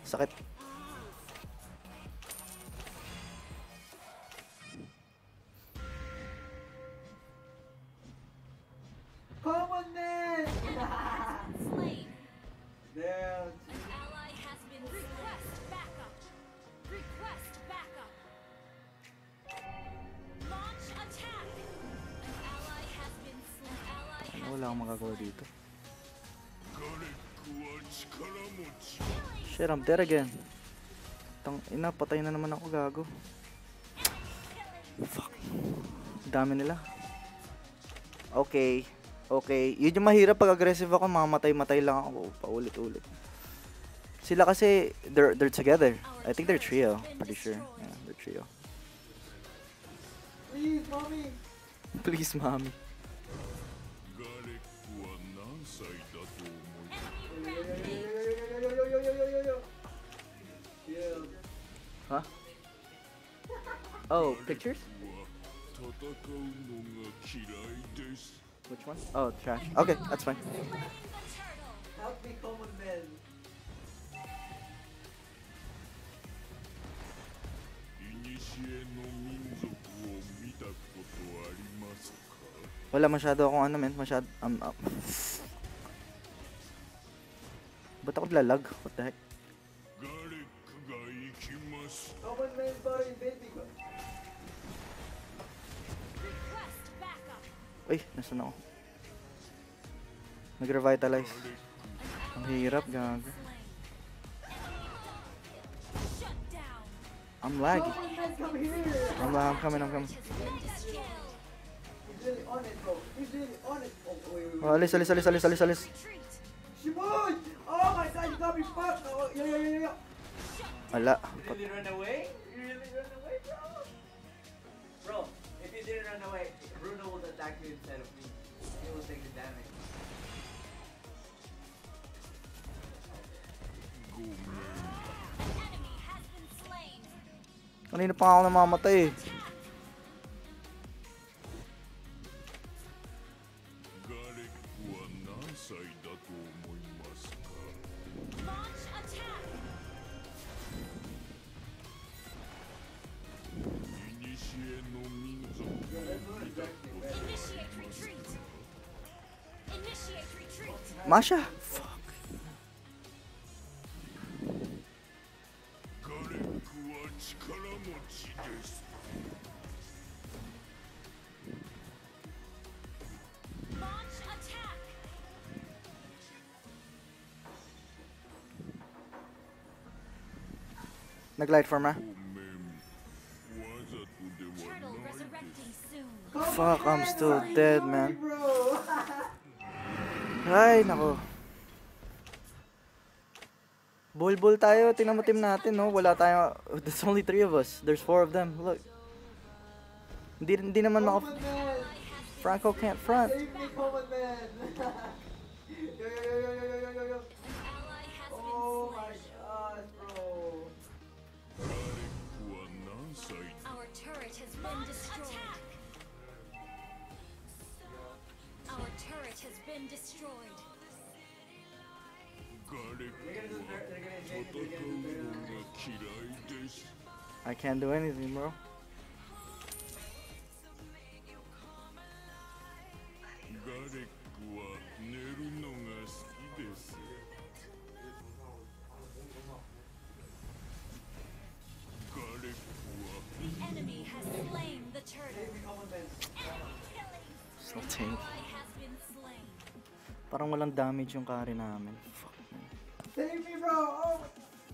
Sakit. Come on, man! Damn. An ally has been request backup. Launch attack. An ally has been slain. Wala akong magagawa dito. Shit, I'm dead again. Tang ina, patay na naman ako, gago. Fuck. Dami nila. Okay. Yun yung mahirap pag aggressive ako, mamatay-matay lang ako. Paulit-ulit. Sila kasi, they're together. I think they're trio. Pretty sure. Yeah, they're trio. Please, mommy. Huh? Oh, pictures? Which one? Oh, trash. Okay, that's fine. Help me, common man. Wala masyado akong ano, man. Ba't ako lalag? What the heck? Common man, sorry, baby. Ay, nasan ako? Nag-revitalize. Ang hirap, gago. I'm lagging. I'm coming. Oh, alis. Oh my god, you got me fucked. Oh, yeah. Ala. You really run away? Bro? Bro, if you didn't run away, Bruno would attack you instead of me. He will take the damage. Kanina pa ako namamatay eh. Masha? Fuck. Launch attack. Nag-light form ah. Fuck, I'm still dead, man. Ay, nako. Bull tayo. Tingnan mo team natin, no? Wala tayo. There's only 3 of us. There's 4 of them. Look. Hindi naman maka... Franco can't front. Oh my god, bro. Our turret has been destroyed. Our turret has been destroyed. I can't do anything, bro. The enemy has slain the turtle. Still tanking. Parang walang damage yung carry namin. Fuck. Save me, bro! Oh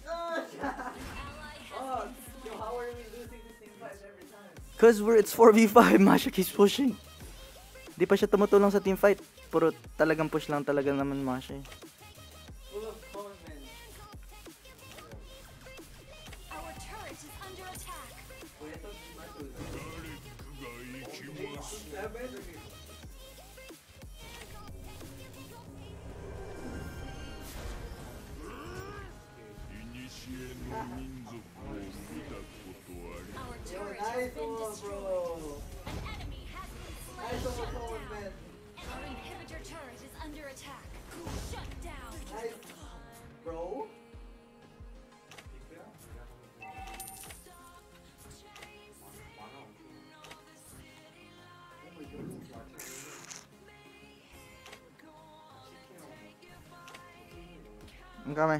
my gosh! Oh, yo, how are we losing this thing fight every time? Cause it's 4v5, Masha keeps pushing. Di pa siya tumutulong sa team fight. Puro talagang push lang talaga naman Masha. Full of power, man. Our turret is under attack. I'm coming.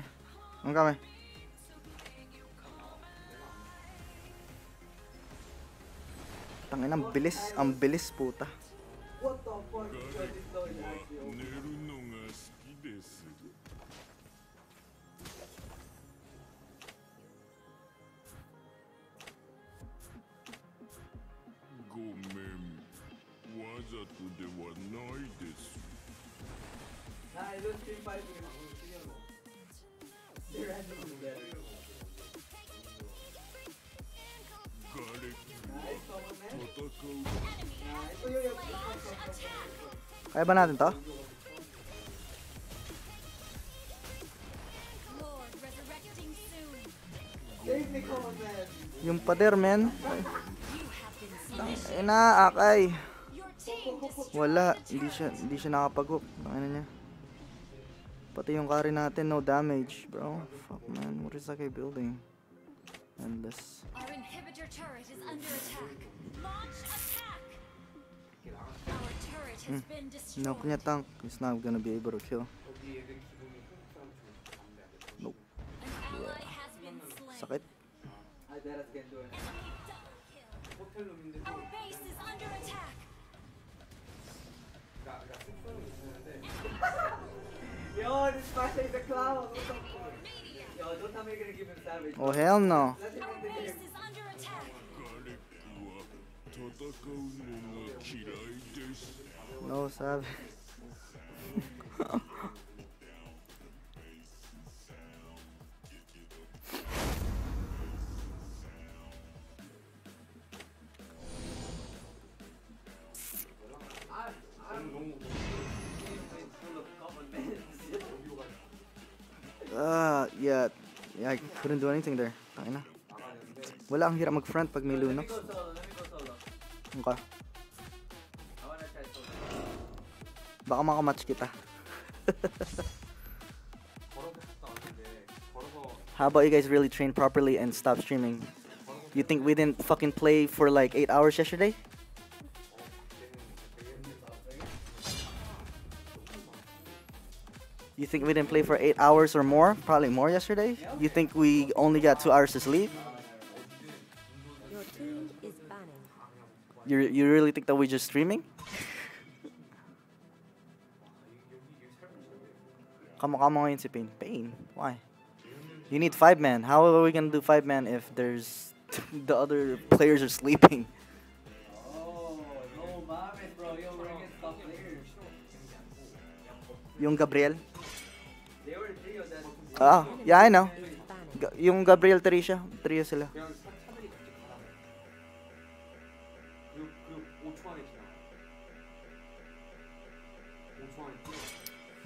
Tangin, ang bilis puta. What the fuck is this going on? Kaya ba natin to? Yung pader, men. Ay na, Akay. Wala, hindi siya nakapag-hook. Ano niya? Pati yung carry natin, no damage, bro. Fuck, man. What is that guy building? And this. Our inhibitor turret is under attack. Launch attack! Our turret has been destroyed. No, kunya tank. He's not gonna be able to kill. Nope. Yeah. Sakit. Our base is under attack. Yo, this Masha is a clown. What the fuck? Yo, don't tell me you're gonna give him savage. Oh, hell no. No, sabe. Yeah, I couldn't do anything there. Taina. Wala, ang hirap mag-front pag may Lunox. Okay. Baka makamatch kita. How about you guys really train properly and stop streaming? You think we didn't fucking play for like 8 hours yesterday? You think we didn't play for 8 hours or more? Probably more yesterday? You think we only got 2 hours to sleep? Your team is banning. You really think that we're just streaming? Come on, si Pain. Pain? Why? You need 5-man. How are we going to do 5-man if there's the other players are sleeping? Oh, no mames, bro. Yo, we're against top players. Yung Gabriel? Ah, yeah, I know. Yung Gabriel Teresia, trio sila.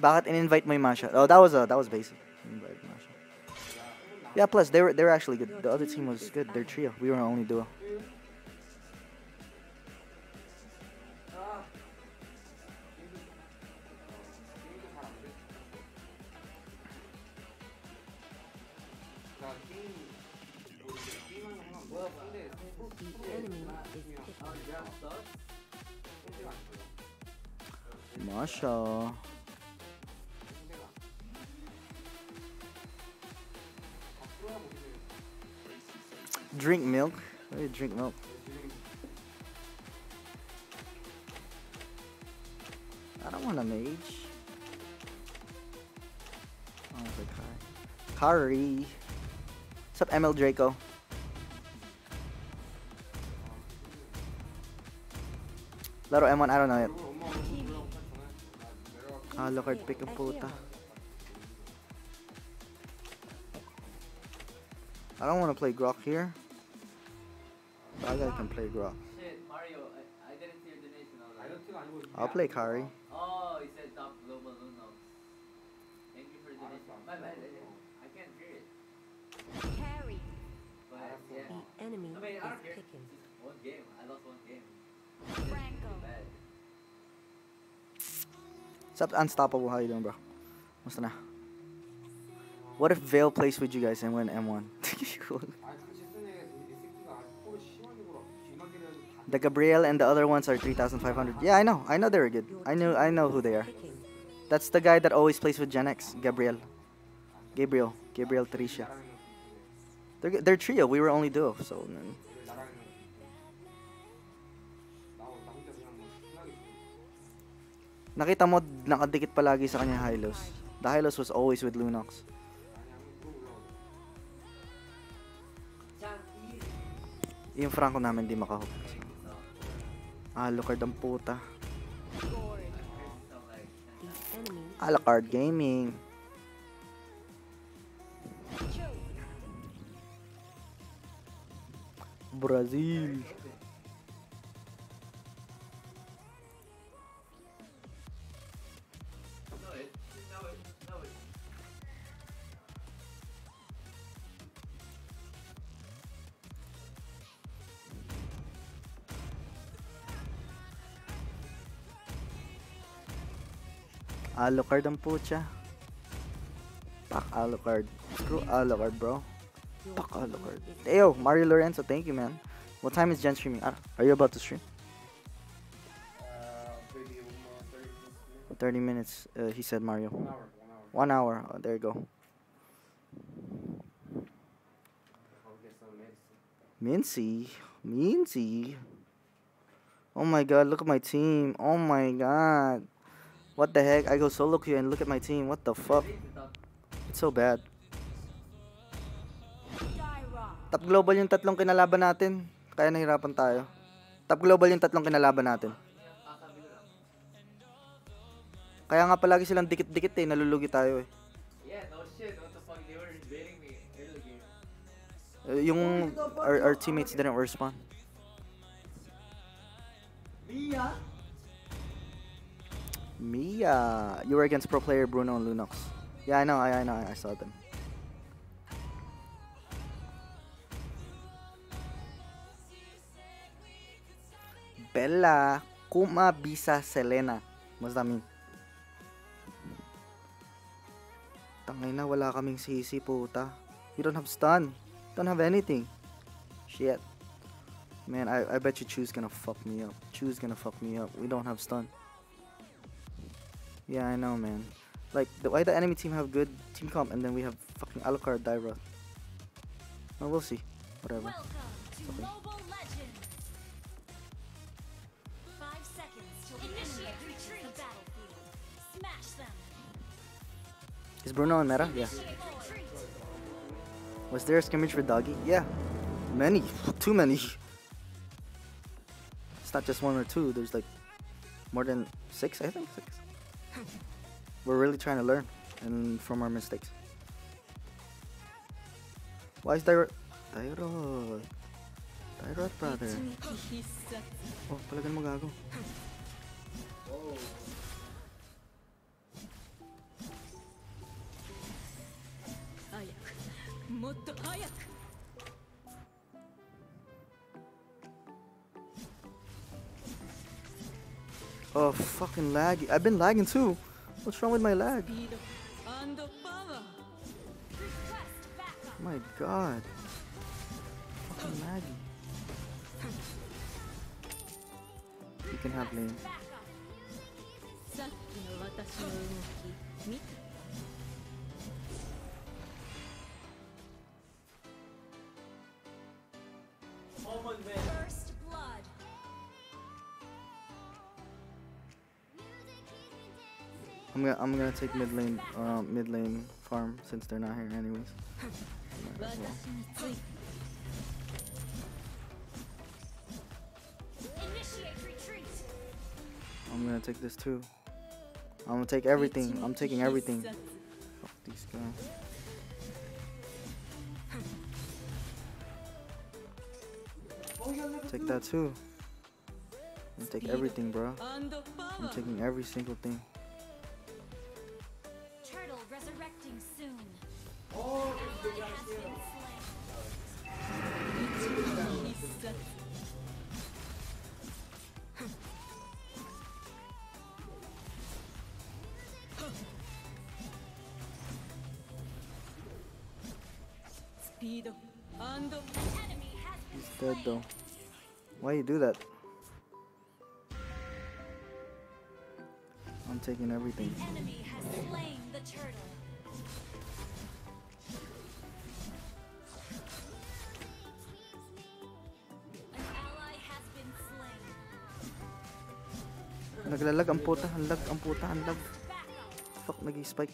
Bakit in-invite mo yung Masha? Oh, that was basic. Invite Masha. Yeah, plus they were actually good. The other team was good. Their trio. We were only duo. Masha. Drink milk. Why do you drink milk? I don't want a mage. I want a Kari. What's up, ML Draco? Laro M1, I don't know yet. Ah, look at pick a puta. I don't want to play Grock here. But I guys can play Grock. Shit, Mario, I didn't hear the nation. I'll play Kari. Oh, he said top global Lunox. Thank you for the donation. I can't hear it. Kari. But yeah. The enemy I mean, I don't care. One game. I lost one game. Franco. What's up, Unstoppable? How you doing, bro? What's the na? What if Vale plays with you guys and win M1? The Gabriel and the other ones are 3,500. Yeah, I know they were good. I know who they are. That's the guy that always plays with Gen X, Gabriel Teresia. They're trio. We were only duo, so. Nakita mo nakadikit palagi sa kanya Hylos. The Hylos was always with Lunox. Yung Franco namin di makahook. Alucard ang puta. Alucard Gaming. Brazil. Alucard ang pucha. Pak Alucard. Screw Alucard, bro. Pak Alucard. Ayo, Mario Lorenzo, thank you, man. What time is Gen streaming? Are you about to stream? 30 minutes, he said, Mario. 1 hour. Oh, there you go. Mincy. Oh my god, look at my team. Oh my god. What the heck? I go solo queue and look at my team. What the fuck? It's so bad. Top global yung tatlong kinalaban natin. Kaya nahirapan tayo. Top global yung tatlong kinalaban natin. Kaya nga palagi silang dikit-dikit eh, nalulugi tayo eh. Yeah, no shit, what the fuck, they were bailing me early game. Yung, our teammates didn't respond. Mia? Mia, you were against pro player Bruno and Lunox. Yeah, I know, I saw them. Bella, Kuma, Bisa, Selena. What's that mean? Tangay na, wala kaming sisi, puta. We don't have stun. Don't have anything. Shit. Man, I bet you Chu's gonna fuck me up. Chu's gonna fuck me up. We don't have stun. Yeah, I know, man. Like, why the enemy team have good team comp and then we have fucking Alucard, Dyra? Oh, we'll see. Whatever. Welcome to okay. Mobile Legends. 5 seconds till initiate retreat the battlefield. Smash them. Is Bruno on meta? Yeah. Was there a scrimmage for Doggy? Yeah. Many. Too many. It's not just one or two. There's like more than six, I think. Six. We're really trying to learn and from our mistakes. Why is Dyrod brother? Oh, palagan mo gago. Oh, fucking laggy. I've been lagging too. What's wrong with my lag? My god. Fucking laggy. You can have Ling. First blood. I'm gonna take mid lane farm since they're not here anyways. Might as well. I'm gonna take this too. I'm gonna take everything. I'm taking everything. Fuck these guys. Take that too. I'm gonna take everything, bro. I'm taking every single thing. Turtle resurrecting soon. Oh, speed and he's dead though. Why you do that? I'm taking everything. The enemy has slain the turtle. An ally has been slain. Naglalag ang puta, ang lag. Fuck, nag-spike.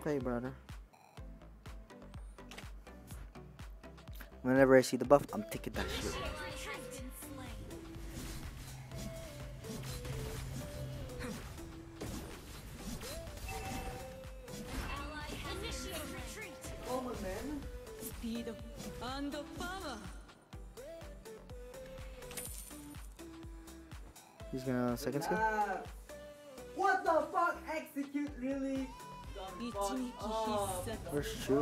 Okay, brother. Whenever I see the buff, I'm taking that shit. He's gonna second skill. What the fuck? Execute, really? Where's Chu?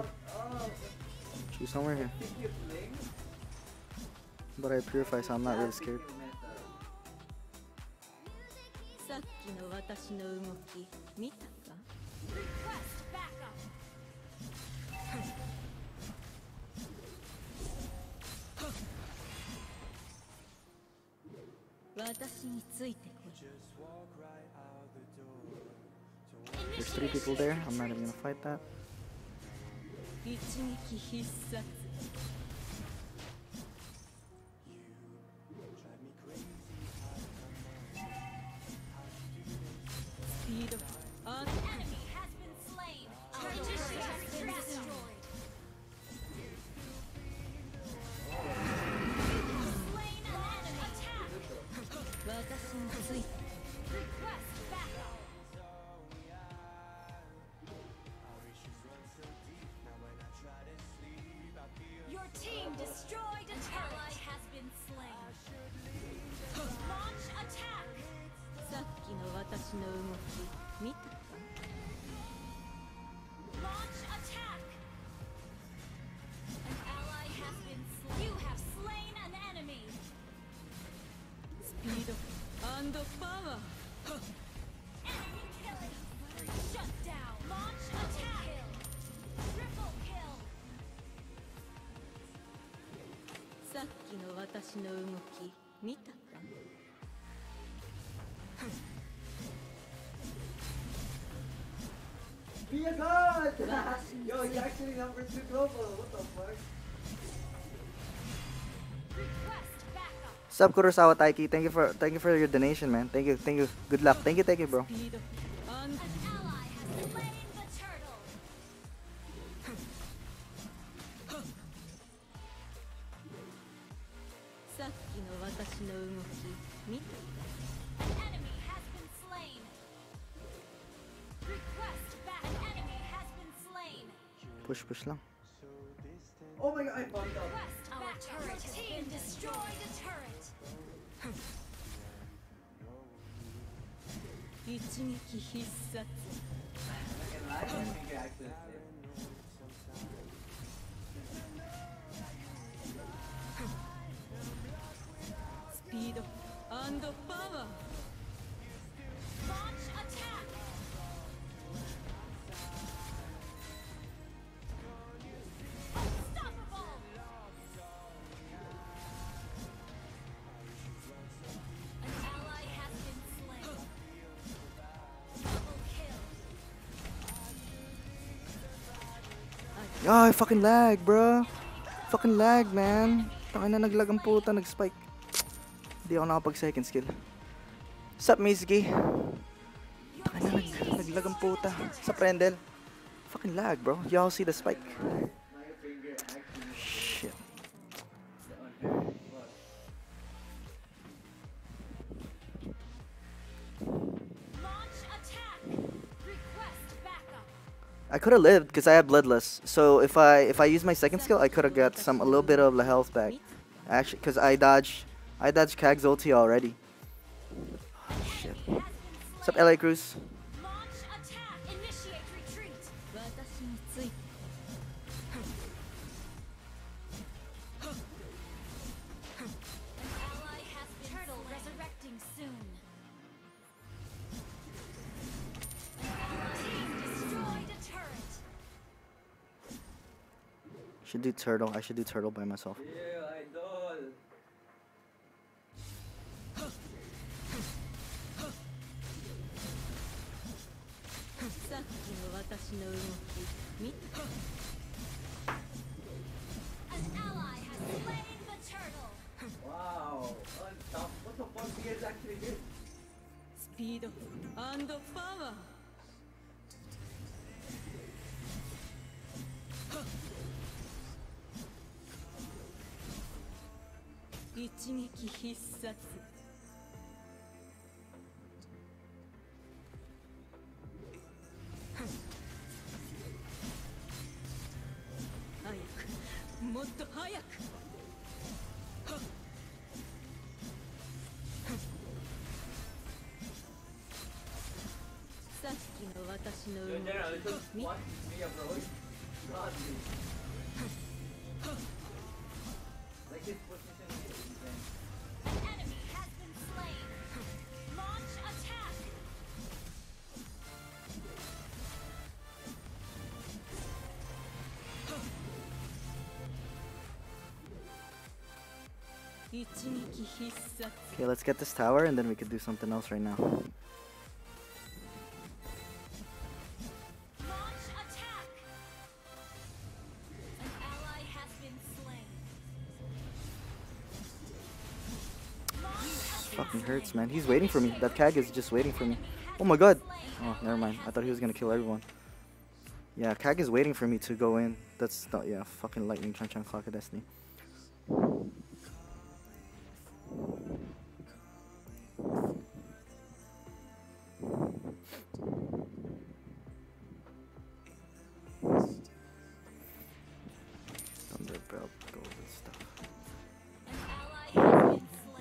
Chu somewhere here. But I purify, so I'm not really scared. Just walk right out the door. There's three people there. I'm not even gonna fight that. Be a god! Yo, you're actually number 2 global, what the fuck? Sup Kurosawa Taiki, thank you for your donation, man. Thank you. Good luck. Thank you, bro. Push lang. Oh my god, I bumped up. Our turret has been destroyed. A turret. Speed and power. Launch attack. Yo, I fucking lag, bro. Fucking lag, man. Tangina, naglag ang puta, nag-spike. Hindi ako nakapag second skill. Sup, Mizuki? Tangina, naglag ang puta. Sa Prendel. Fucking lag, bro. Y'all see the spike. Shit. I could have lived because I had bloodlust. So if I used my second skill, I could have got some a little bit of the health back. Actually, because I dodged Kag's ulti already. Oh, shit. What's up, LA Cruz? Should do turtle. I should do turtle by myself. Yeah, idol. An ally has slain the turtle. Wow. What the fuck you guys actually did? Speed and power. General, it just wants to be approached, not me. Like his position is... An enemy has been slain. Launch attack. Okay, let's get this tower and then we could do something else right now. fucking hurts, man. He's waiting for me. That Kag is just waiting for me. Oh my god. Oh, never mind. I thought he was gonna kill everyone. Yeah, Kag is waiting for me to go in. That's not, yeah, fucking lightning Chan Clock of Destiny.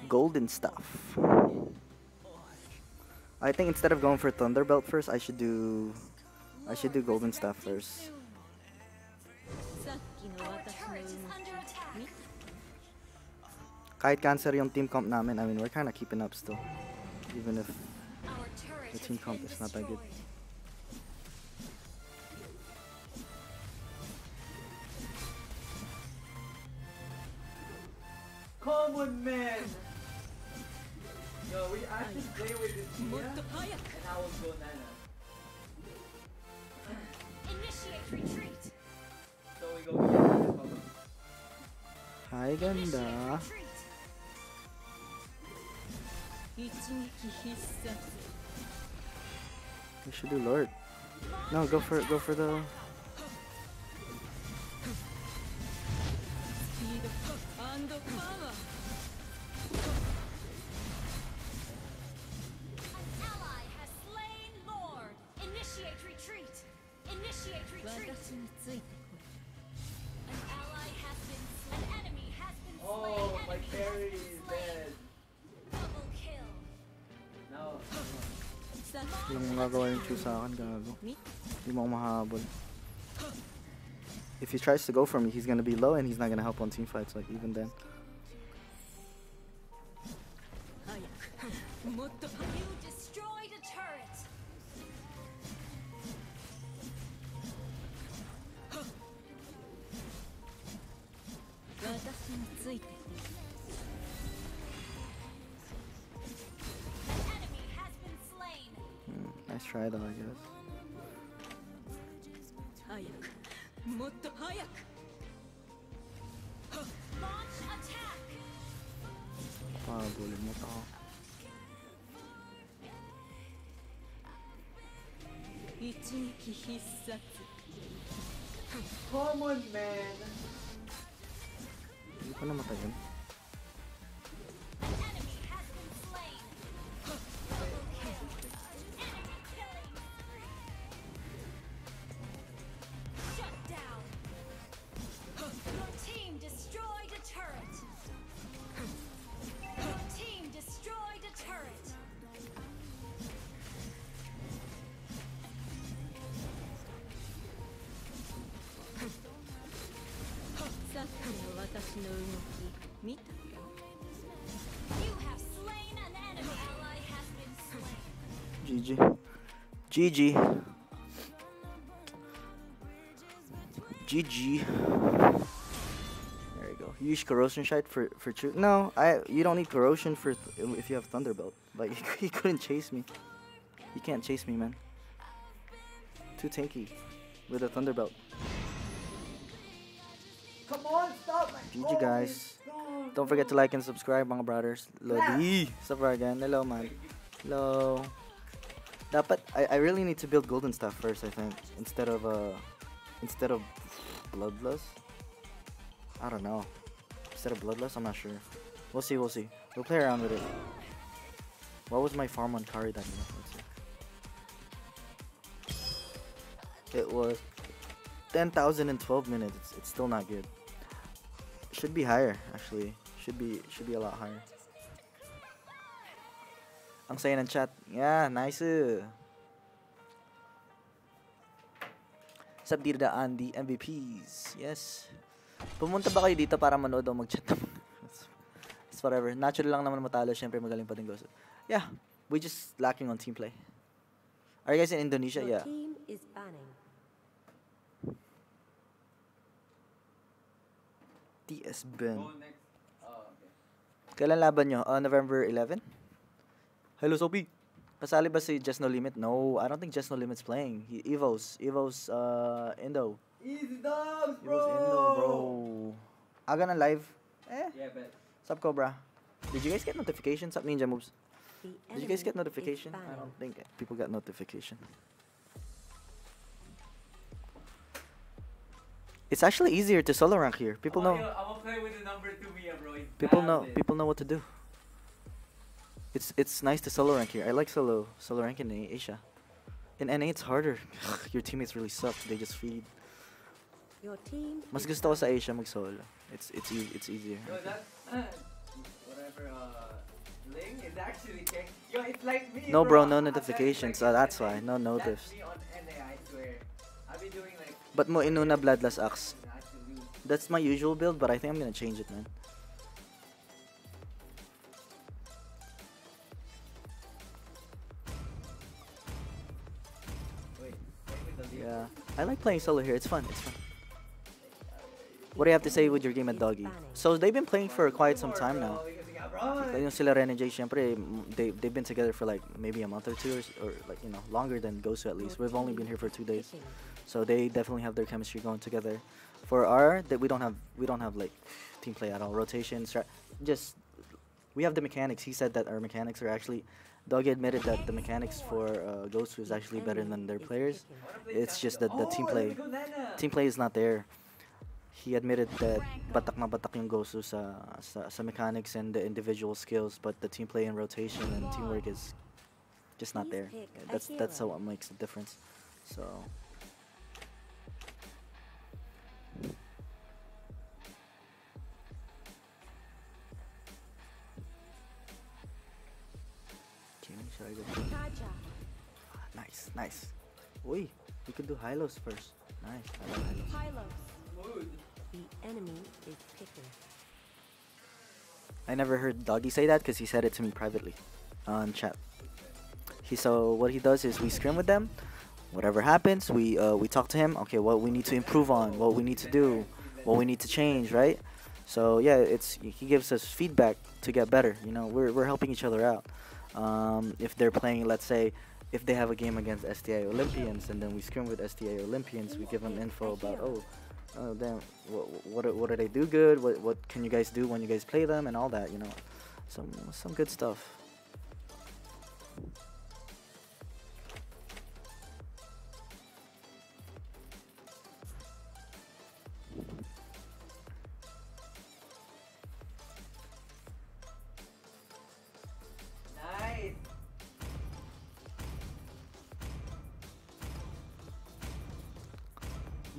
Golden stuff. I think instead of going for Thunderbelt first, I should do golden stuff first. Kahit cancer yung team comp namin. I mean, we're kind of keeping up still, even if the team comp is not that good. Common man. No, we actually play with this Tina, and I will go Nana. Initiate retreat. So we go with Nana. Hi, Ganda. We should do Lord. No, go for the. If he tries to go for me, he's gonna be low and he's not gonna help on team fights, like, even then. You destroyed a turret. Nice try though, I guess. Launch attack. Come on, man. Enemy has been slain. GG. GG. GG. There you go. You use corrosion shite for true. No, you don't need corrosion for if you have Thunderbolt. Like, he couldn't chase me. You can't chase me, man. Too tanky with a Thunderbolt. Come on, stop! GG, guys. Don't forget to like and subscribe, mga brothers. Lodi. Subscribe again. Hello, man. Hello. Dapat, I really need to build golden stuff first, I think, instead of bloodlust. I don't know. Instead of bloodlust, I'm not sure. We'll see. We'll play around with it. What was my farm on Kari that game? Let's see. It was 10,012 minutes. It's still not good. Should be higher, actually. Should be a lot higher. Ang saya ng chat. Yeah, nice. Sabdirda on the MVPs. Yes. Pumunta ba kayo dito para manood o mag-chat? It's whatever. Natural lang naman matalo. Siyempre magaling pa din Gosu. Yeah. We're just lacking on team play. Are you guys in Indonesia? Yeah. Team is banning. TS Ben. Kailan laban nyo? November 11? Hello, Sophie. Kasali ba si Just No Limit? No, I don't think Just No Limit's playing. He Evo's Indo. Easy dogs, bro. Evo's Indo, bro. Aga na live. Eh? Yeah, bet. Sup, Cobra? Did you guys get notifications at Ninja Moves? Did you guys get notification? I don't think people got notification. It's actually easier to solo rank here. People know. I will play with the number 2 Mia, bro. People know. People know what to do. It's nice to solo rank here. I like solo ranking in Asia. In NA it's harder. Your teammates really suck. They just feed. Your team. Mas gusto ko sa Asia mag solo. It's easier. Yo, that's whatever. Ling is actually king. Yo, it's like me. No, bro, no notifications. Like that's why no notice. But mo inuna bloodless axe. That's my usual build, but I think I'm gonna change it, man. Yeah, I like playing solo here. It's fun. It's fun. What do you have to say with your game at Doggy? So they've been playing for quite some time now. They've been together for like maybe a month or two, or like, you know, longer than Gosu at least. We've only been here for 2 days, so they definitely have their chemistry going together. For our that we don't have like team play at all. Rotations, just we have the mechanics. He said that our mechanics are actually. Doggy admitted that the mechanics for Gosu is actually better than their players. It's just that the team play is not there. He admitted that batak na batak yung Gosu sa mechanics and the individual skills, but the team play and rotation and teamwork is just not there. Yeah, that's what makes the difference. So. Nice, nice. Oi, we can do Hylos first. Nice. I like Hylos. The enemy is picking. I never heard Doggy say that because he said it to me privately on chat. So what he does is we scrim with them. Whatever happens, we talk to him. Okay, what we need to improve on, what we need to do, what we need to change, right? So yeah, he gives us feedback to get better. You know, we're helping each other out. If they're playing, let's say, if they have a game against STI Olympians, and then we scrim with STI Olympians, we give them info about, oh damn, what do they do good? What can you guys do when you guys play them, and all that, you know, some good stuff.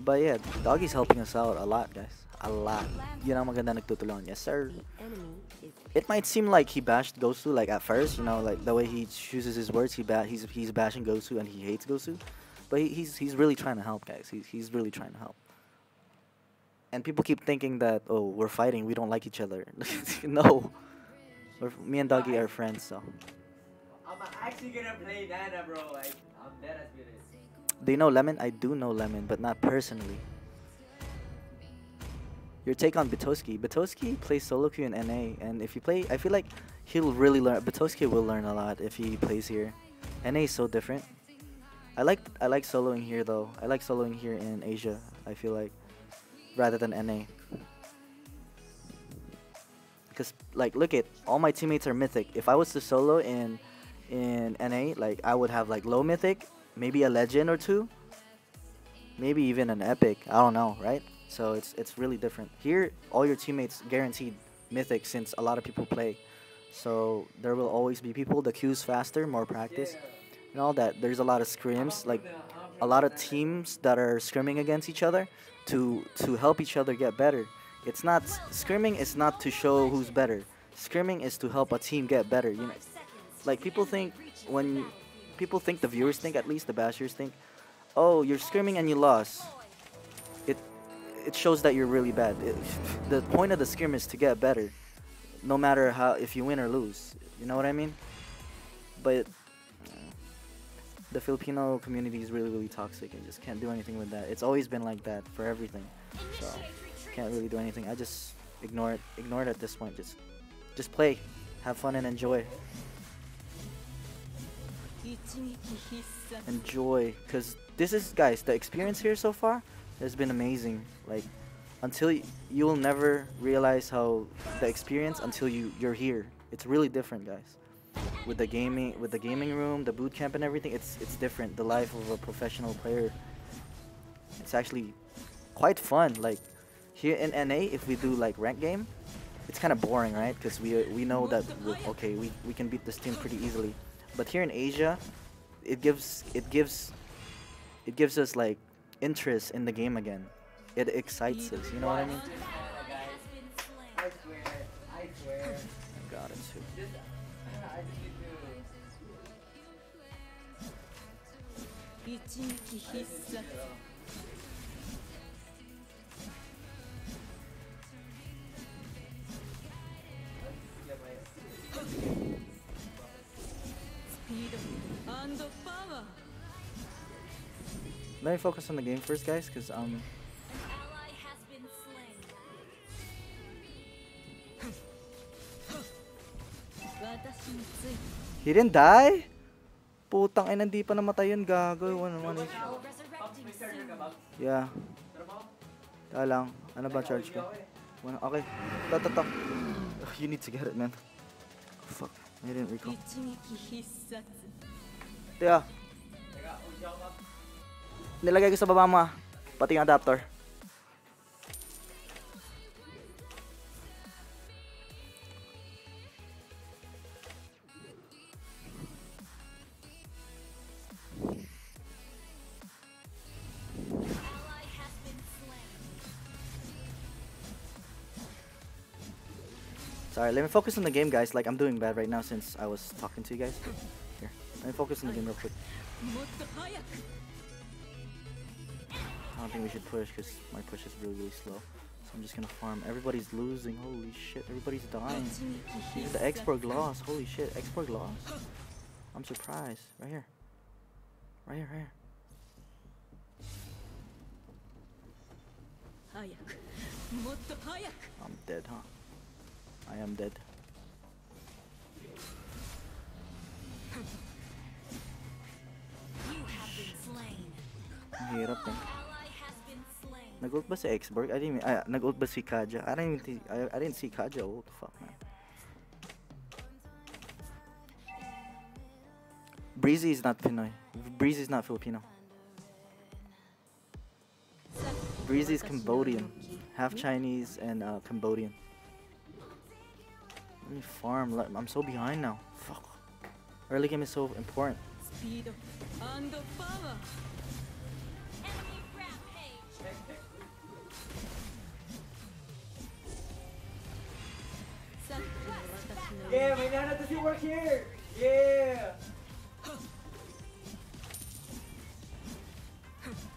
But yeah, Doggy's helping us out a lot, guys. A lot. You know, maganda nagtutulungan. Yes, sir. It might seem like he bashed Gosu, like, at first. You know, like, the way he chooses his words, he's bashing Gosu and he hates Gosu. But he's really trying to help, guys. He's really trying to help. And people keep thinking that, oh, we're fighting. We don't like each other. No. Me and Doggy are friends, so. I'm actually gonna play Nana, bro. Like, I'm dead as good as. Do you know Lemon? I do know Lemon, but not personally. Your take on Batoski. Batoski plays solo queue in NA, and if you play, I feel like he'll really learn. Batoski will learn a lot if he plays here. NA is so different. I like soloing here though. I like soloing here in Asia, I feel like, rather than NA. Because, like, look at all my teammates are mythic. If I was to solo in NA, like, I would have like low mythic, maybe a legend or two, maybe even an epic. I don't know, right? So it's really different. Here, all your teammates guaranteed mythic since a lot of people play. So there will always be people. The queue's faster, more practice, and all that. There's a lot of scrims, like a lot of teams that are scrimming against each other to help each other get better. It's not scrimming is not to show who's better. Scrimming is to help a team get better. You know, like people think, the viewers think, at least the bashers think, oh, you're scrimming and you lost. It shows that you're really bad. The point of the scrim is to get better, no matter how, if you win or lose. You know what I mean? But the Filipino community is really, really toxic and just can't do anything with that. It's always been like that for everything. So can't really do anything. I just ignore it at this point. Just play, have fun, and enjoy. Enjoy, because this is, guys, the experience here so far has been amazing. Like, until you'll never realize how the experience until you're here. It's really different, guys. With the gaming, room, the boot camp, and everything, it's different. The life of a professional player, it's actually quite fun. Like here in NA, if we do like ranked game, it's kind of boring, right? Because we know that okay, we can beat this team pretty easily. But here in Asia, it gives us like interest in the game again. It excites us. You know what I mean? I swear, I got it too. Let me focus on the game first, guys, because he didn't die? Putang ina, hindi pa namatay yun, gago. Yeah. Kaya lang. Ano ba charge ko? Okay. Tatatak. You need to get it, man. Fuck. I didn't recall. Teka. Nilagay ko sa baba mo. Pati yung adapter. Alright, let me focus on the game, guys. Like, I'm doing bad right now since I was talking to you guys. Here, let me focus on the game real quick. I don't think we should push because my push is really, really slow. So I'm just gonna farm. Everybody's losing. Holy shit, everybody's dying. The X-Borg lost. Holy shit, X-Borg lost. I'm surprised. Right here. Right here, right here. I'm dead, huh? I am dead. Hirap eh. Nag-ult ba si X-Borg? I didn't even... Nag-ult ba si Kaja? I didn't see Kaja. What the fuck, man? Breezy is not Pinoy. Breezy is not Filipino. Breezy is Cambodian. Half Chinese and Cambodian. Let me farm. I'm so behind now. Fuck. Early game is so important. Speed on the power. Enemy rampage. Yeah, my Nana doesn't work here. Yeah.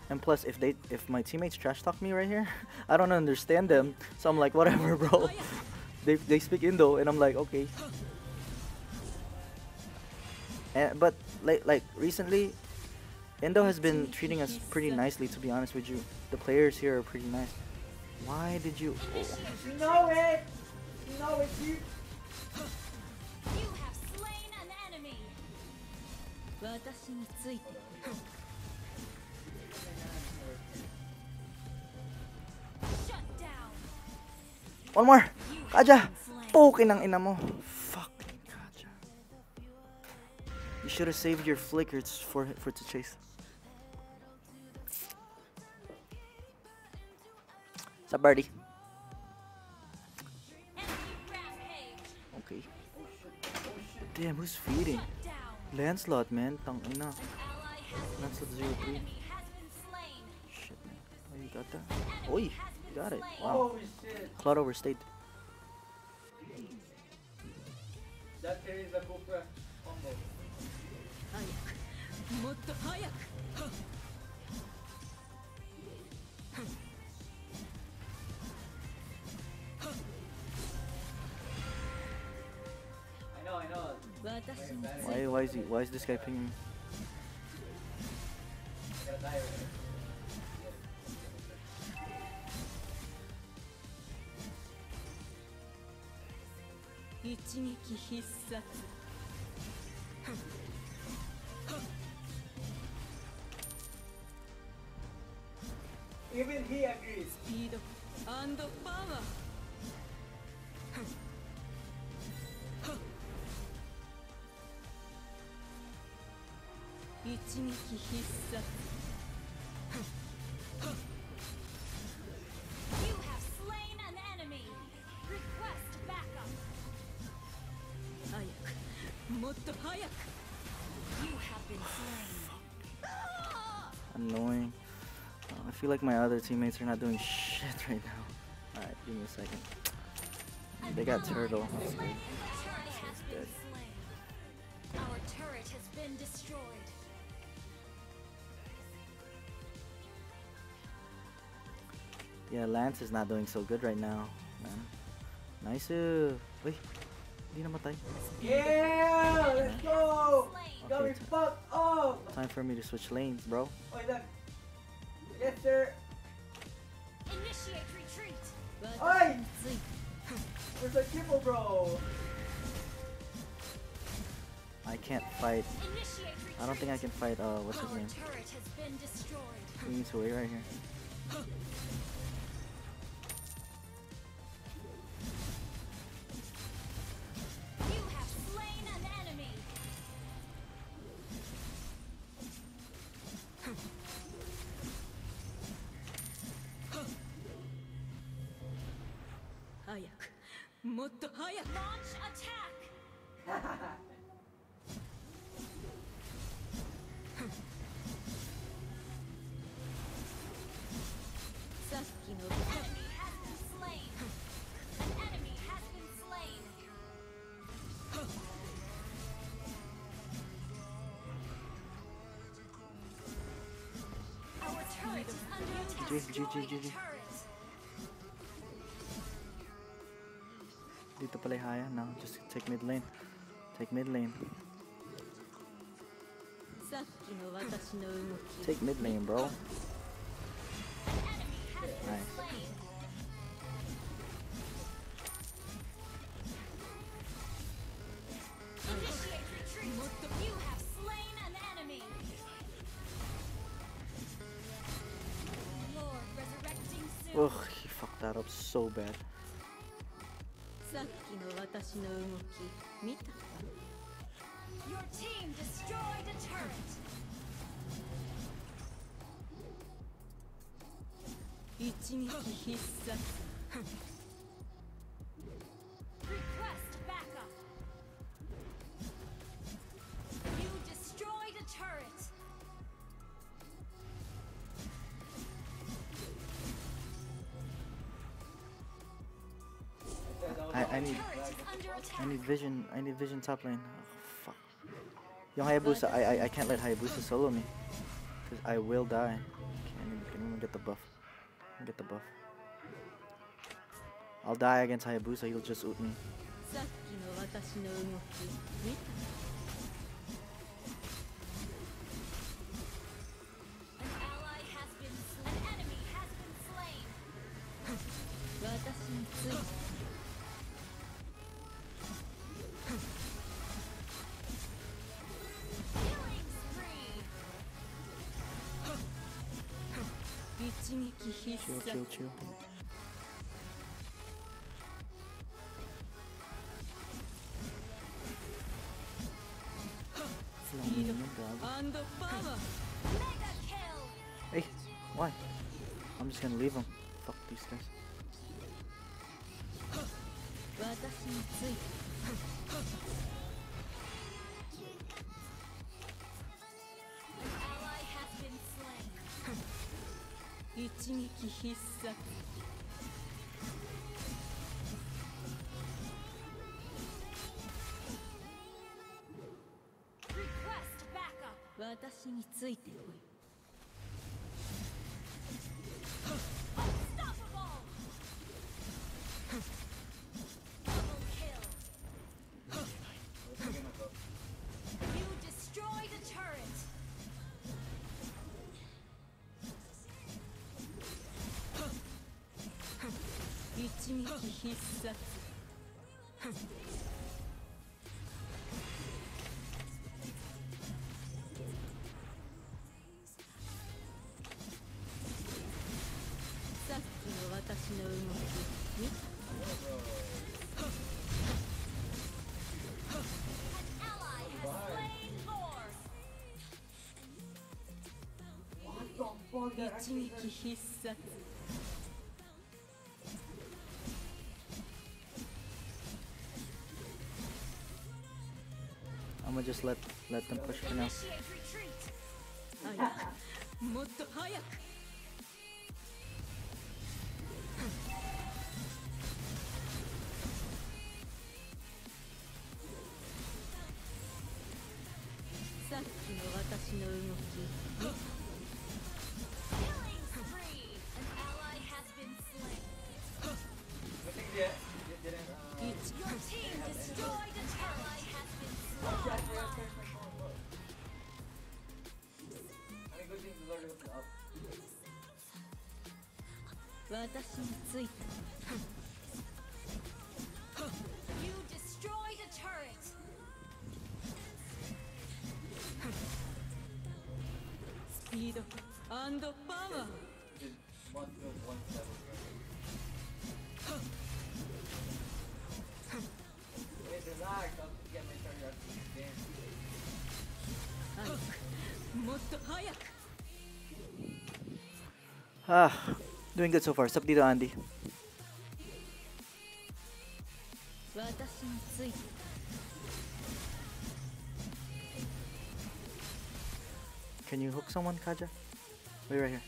And plus, if my teammates trash talk me right here, I don't understand them. So I'm like, whatever, bro. They speak Indo and I'm like, okay. And, but like recently, Indo has been treating us pretty nicely, to be honest with you. The players here are pretty nice. Why did you? Oh. You know it. You know it. You have slain an enemy. Shut down. One more. Kaja! Poke ng ina mo. Fucking Kaja. You should have saved your flickers for to chase. What's up, birdie? Okay. Damn, who's feeding? Lancelot, man. Tang ina. Lancelot 03. Shit, man. Oh, you got that? Oi! You got it. Wow. Claude overstayed. That carries the Cobra combo. I know. Why is this guy pinging me? Even he agrees. Speed of And the power. You have slain an enemy. Request backup. You have been slain. Annoying. I feel like my other teammates are not doing shit right now. Alright, give me a second. They got turtle. That's good. That's good. Our turret has been destroyed. Yeah, Lance is not doing so good right now, man. Nice. Wait. Yeah, let's go. Got me fucked up. Time for me to switch lanes, bro. Wait, look. Yes, sir. Initiate retreat. Oi! There's a triple, bro. I can't fight. I don't think I can fight. What's his name? He needs to wait right here. Launch attack. An enemy has been slain. Our turret is under attack. Dito pala Haya, no, just take mid lane. Take mid lane. Take mid lane, bro. Nice. Ugh, he fucked that up so bad. Your team destroyed a turret. Request backup. You destroyed a turret. I need vision. I need vision top lane. Oh, fuck. Yo, Hayabusa. I can't let Hayabusa solo me. Cause I will die. Okay, I'm gonna get the buff. I'm gonna get the buff. I'll die against Hayabusa. He'll just ult me. Chill. Hey, why? I'm just gonna leave him. Fuck these guys. Request backup. Unstoppable. Double kill. You destroyed a turret. I'm gonna just let them push for now. You destroyed a turret. Speed and power. Ah. Doing good so far. Sup dito, Andy. Can you hook someone, Kaja? Wait right here.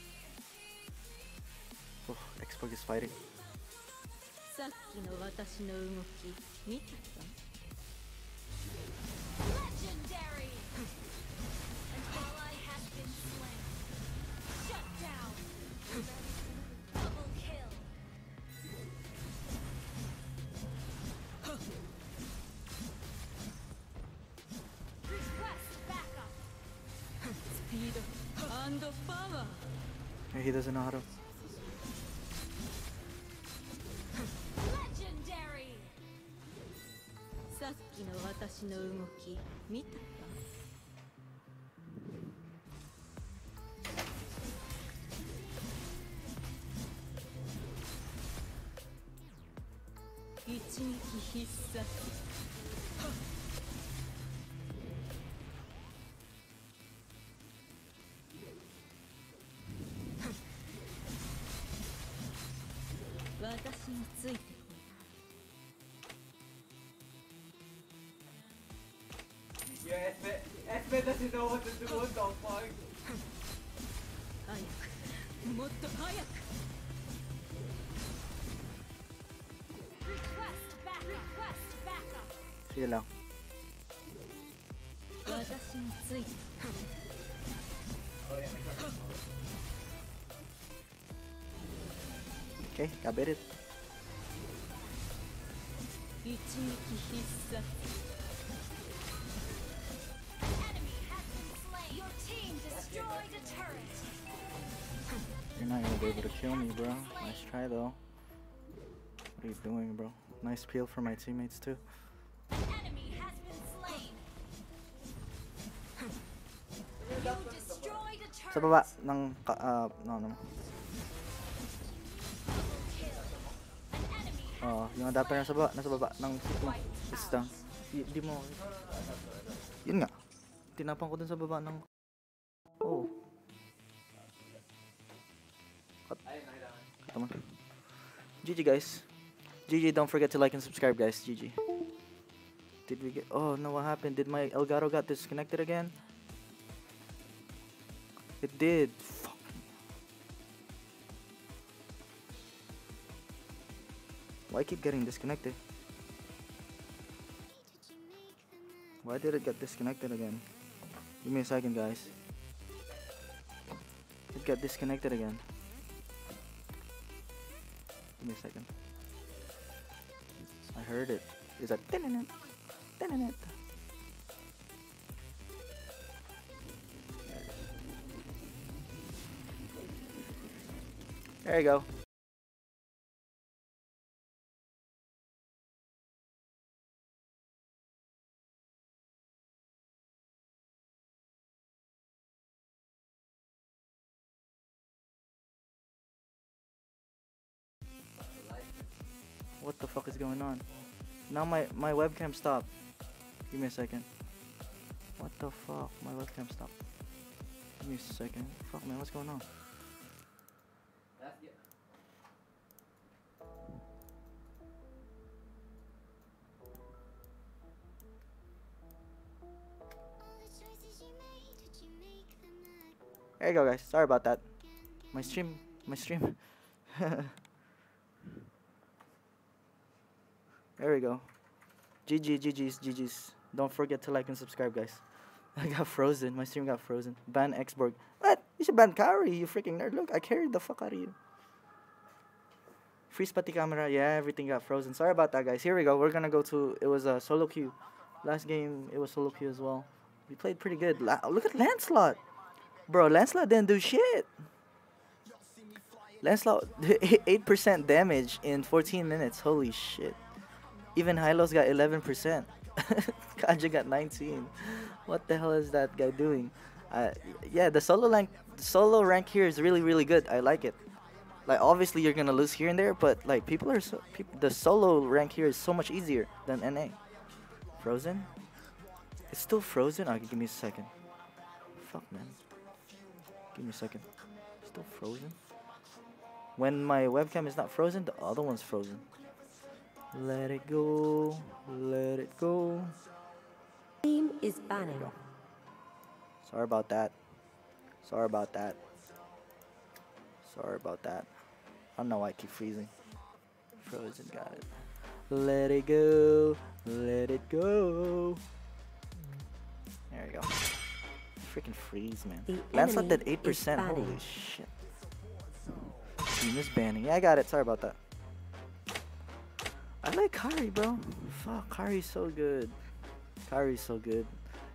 Oh, X-Borg is fighting. He doesn't know how to. Legendary. Yeah, Esme doesn't know what to do, what the fuck? Request backup! Okay, I bet it. Enemy has been slain. Your team destroyed a turret. You're not gonna be able to kill me, bro. Nice try though. What are you doing, bro? Nice peel for my teammates too. Enemy has been slain. You destroyed a turret. Sa baba ng no. Oh, yung adapter nasa baba ng seat mo. It's down. Di mo. Yun nga. Tinapang ko dun sa baba ng... Oh. Cut. Cut naman. GG guys. GG, don't forget to like and subscribe guys. GG. Did we get... Oh no, what happened? Did my Elgato got disconnected again? It did. Fuck. Why keep getting disconnected? Why did it get disconnected again? Give me a second, guys. It got disconnected again. Give me a second. I heard it. It's like tin-in-in, tin-in-in. There you go. What the fuck is going on? Now my webcam stopped. Give me a second. What the fuck? My webcam stopped. Give me a second. Fuck, man, what's going on? There you go, guys. Sorry about that. My stream. There we go. GG, GG's, GG's. Don't forget to like and subscribe, guys. I got frozen. My stream got frozen. Ban X-Borg. What? You should ban Kaori, you freaking nerd. Look, I carried the fuck out of you. Free spotty camera. Yeah, everything got frozen. Sorry about that, guys. Here we go. We're gonna go to... It was a solo queue. Last game, it was solo queue as well. We played pretty good. Look at Lancelot. Bro, Lancelot didn't do shit. Lancelot, 8% damage in 14 minutes. Holy shit. Even Hylos got 11%. Kaja got 19. What the hell is that guy doing? Yeah, the solo rank here is really, really good. I like it. Like, obviously, you're going to lose here and there, but, like, the solo rank here is so much easier than NA. Frozen? It's still frozen? Oh, give me a second. Fuck, man. Give me a second. Still frozen? When my webcam is not frozen, the other one's frozen. Let it go. Let it go. Team is banning. Sorry about that. Sorry about that. Sorry about that. I don't know why I keep freezing. Frozen, got it. Let it go. Let it go. There we go. Freaking freeze, man. Lancelot did 8%. Holy shit. Team is banning. Yeah, I got it. Sorry about that. I like Kari, bro. Fuck, Kari's so good. Kari's so good.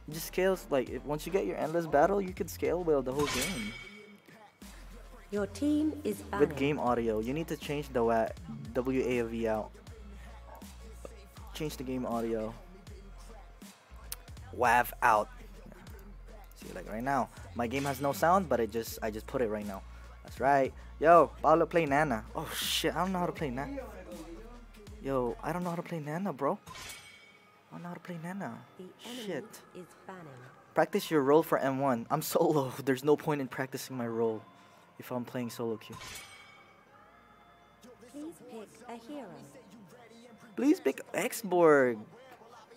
It just scales, like, once you get your endless battle, you can scale whale the whole game. Your team is banning. With game audio, you need to change the WAV out. Change the game audio. WAV out. See, like right now, my game has no sound, but I just put it right now. That's right. Yo, Paolo, play Nana. Oh shit, I don't know how to play Nana. Yo, I don't know how to play Nana, bro. I don't know how to play Nana. Shit. Practice your role for M1. I'm solo. There's no point in practicing my role if I'm playing solo queue. Please pick a hero. Please pick X-Borg.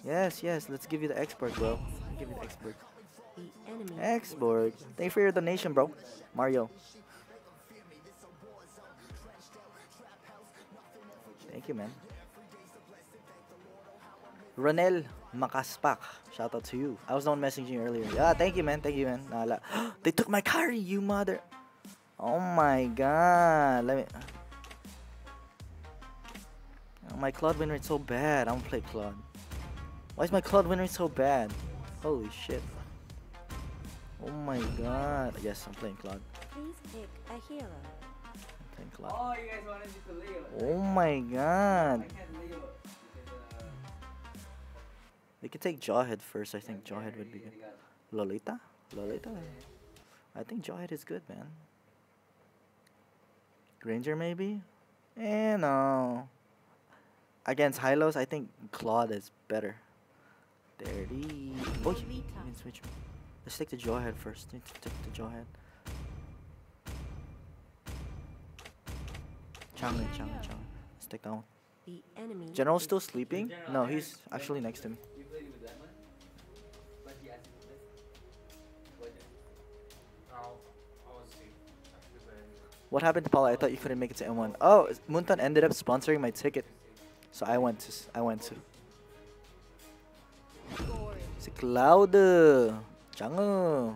Yes, yes. Let's give you the X-Borg, bro. Give you the X-Borg. X-Borg. Thank you for your donation, bro. Mario. Thank you, man. Ronel Makaspak. Shout out to you. I was the one messaging you earlier. Yeah, thank you, man. Thank you, man. Nah, they took my Kari, you mother. Oh my god. Let me. Oh, my Claude win rate so bad. I don't play Claude. Why is my Claude win rate so bad? Holy shit. Oh my god. Yes, I'm playing Claude. Please pick a hero. I'm playing Claude. Oh, you guys wanted to Leo. Oh my god. I can't Leo because, we could take Jawhead first. I think Jawhead would be good. Lolita? Lolita? I think Jawhead is good, man. Granger maybe? Eh, no. Against Hylos, I think Claude is better. There it is. Oh, you can switch. Let's take the Jawhead first. Let's take the Jawhead. Chang'e. Let's take that one. The enemy. General's still sleeping? General, no, he's actually next to me. What happened to Paula? I thought you couldn't make it to M1. Oh, Muntan ended up sponsoring my ticket, so I went to. It's a Claude. Chang'e.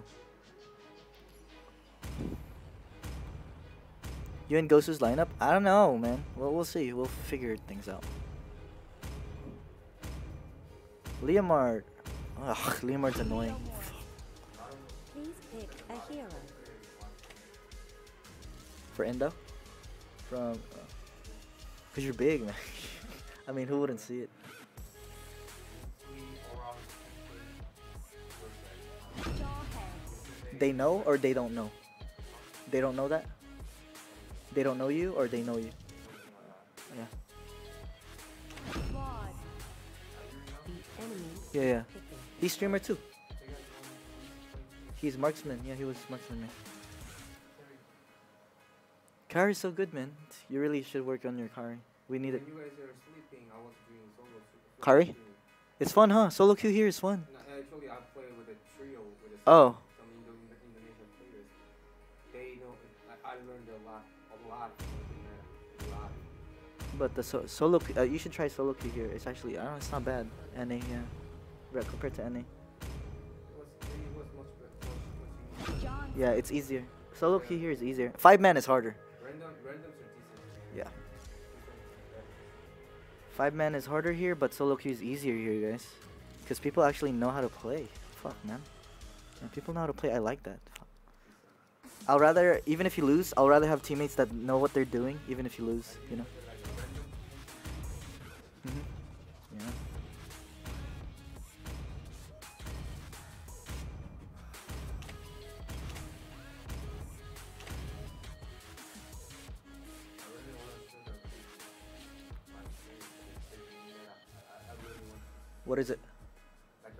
You and Gosu's lineup? I don't know, man. Well, we'll see. We'll figure things out. Leomord. Ugh, Leomord's annoying. Please pick a hero. For Endo? From... Cause you're big, man. I mean, who wouldn't see it? They know or they don't know? They don't know that? They don't know you or they know you? Yeah. Yeah. He's streamer too. He's marksman. Yeah, he was marksman, man. Car is so good, man. You really should work on your car. We need it. When you guys are sleeping, I was doing solo queue. Kari? It's fun, huh? Solo queue here is fun. No, actually, I play with a trio. With a oh. Some Indonesian players. They know. I learned a lot. But the solo queue, you should try solo queue here. It's actually, I don't know, it's not bad. NA, yeah. Right, compared to NA. It was much better. Yeah, it's easier. Solo queue here is easier. 5-man is harder. Randoms are decent. Yeah. 5-man is harder here, but solo queue is easier here, guys. Because people actually know how to play. Fuck, man. When people know how to play, I like that. Fuck. I'll rather, even if you lose, I'll rather have teammates that know what they're doing, even if you lose, you know? Mm-hmm. Yeah. What is it? Like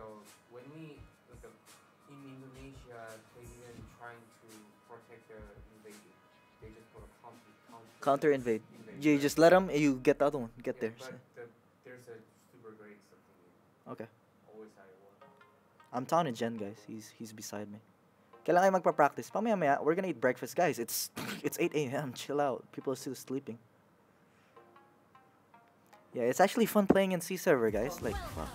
when we like in Indonesia, they didn't trying to protect the invasion. They just put a counter invade. You just let them, and you get the other one. Get yeah, there. But so. There's a super great something. Okay. Always I won. I'm taunting Jen, guys. He's beside me. Kailangan ay magpa-practice. Pamaya-maya, we're gonna eat breakfast, guys. It's 8 AM. Chill out. People are still sleeping. Yeah, it's actually fun playing in C server, guys. Like, wow,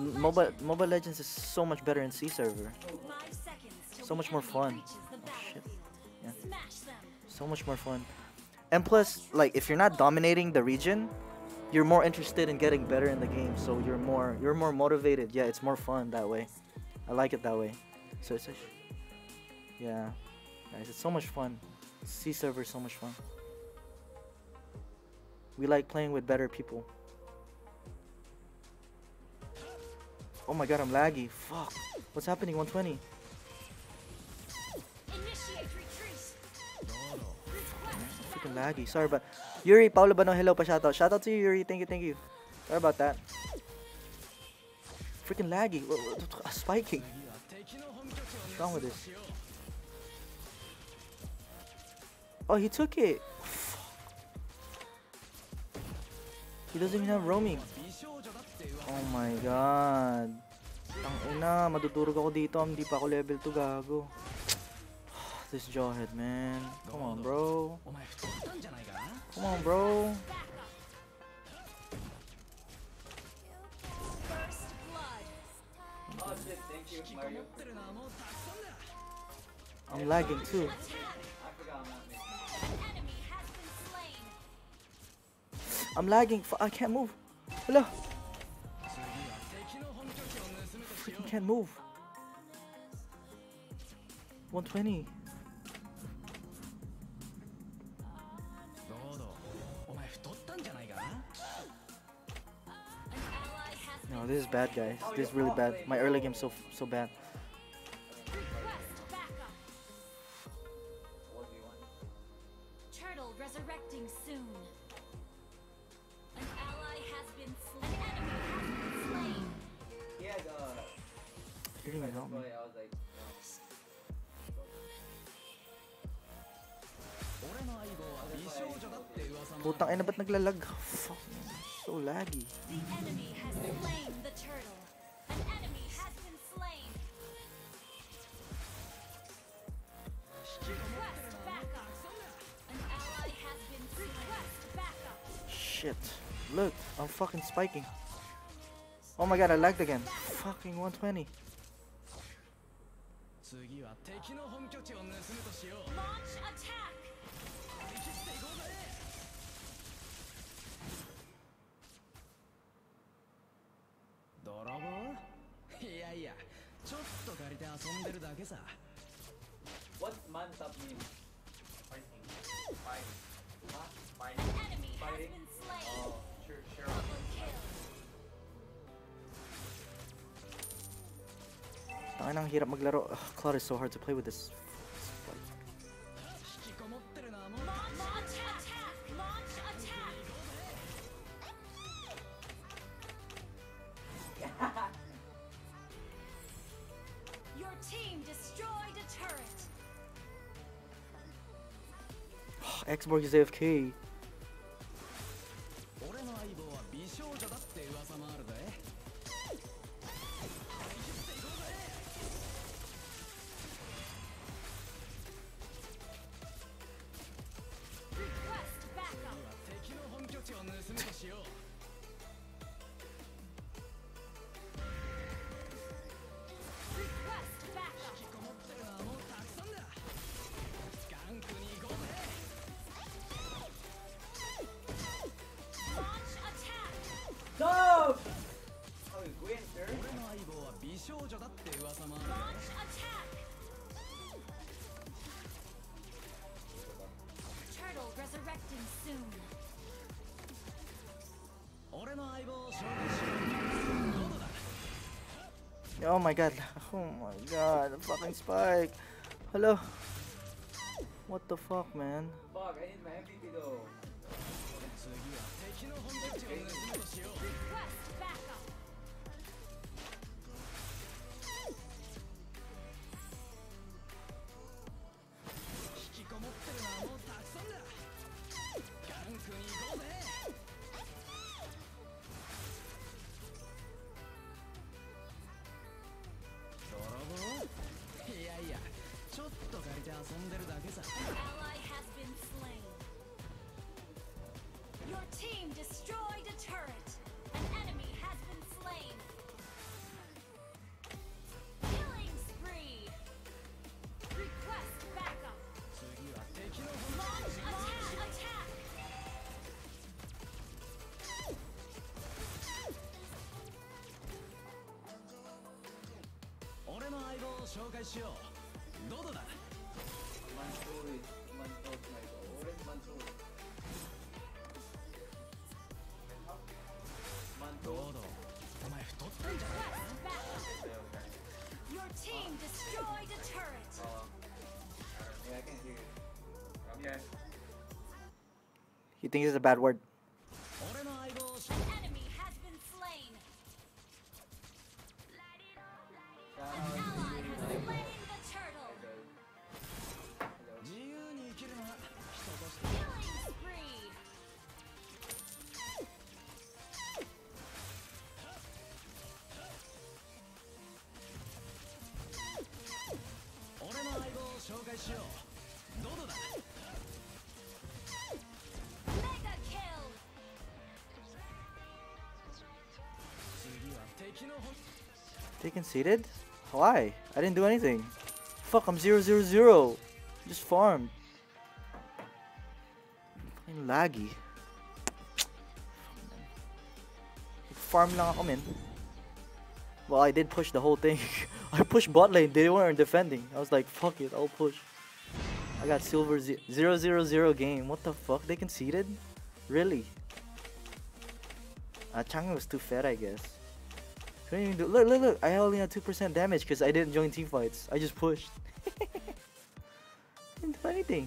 man. Mobile Legends is so much better in C server. So much more fun. Oh, shit. Yeah. So much more fun. And plus, like, if you're not dominating the region, you're more interested in getting better in the game. So you're more motivated. Yeah, it's more fun that way. I like it that way. So it's actually, yeah, guys, it's so much fun. C server is so much fun. We like playing with better people. Oh my god, I'm laggy. Fuck. What's happening? 120. Freaking laggy. Sorry, but Yuri Paolo Bano, hello pa shoutout. Shoutout to you, Yuri. Thank you. Sorry about that. Freaking laggy. Spiking. What's wrong with this? Oh, he took it. He doesn't even have roaming. Oh my god. Ang ina, madudurog ako dito. Hindi pa ako level 2, gago. This Jawhead, man. Come on, bro. Come on, bro. I'm lagging too. I'm lagging. I can't move. Hello. Freaking can't move. 120. No, this is bad, guys. This is really bad. My early game so bad. Turtle resurrecting soon. You're gonna help me. Putang ina, ba't naglalag? Fuck, man. So laggy. The enemy has slain the turtle. An enemy has been slain. Request backup. An ally has been request backup. Shit. Look, I'm fucking spiking. Oh my god, I lagged again. Fucking 120. Launch attack. What man's up mean? Fighting. Enemy has been slain. Oh, sure. I know, hirap maglaro. Claude is so hard to play with this. Launch attack! X-Borg is AFK. Oh my god, the fucking spike. Hello? What the fuck, man? Fuck, I need my MVP though. Your team destroyed a turret. Yeah, I can hear you. Come here. He thinks it's a bad word. Conceded? Why? I didn't do anything. Fuck, I'm 0-0-0. Just farmed. Fucking laggy. Farm lang ako, man. Well, I did push the whole thing. I pushed bot lane. They weren't defending. I was like, fuck it, I'll push. I got silver 0-0-0 game. What the fuck? They conceded? Really? Chang'e was too fed, I guess. Look, look, look! I only had 2% damage because I didn't join team fights. I just pushed. Didn't do anything.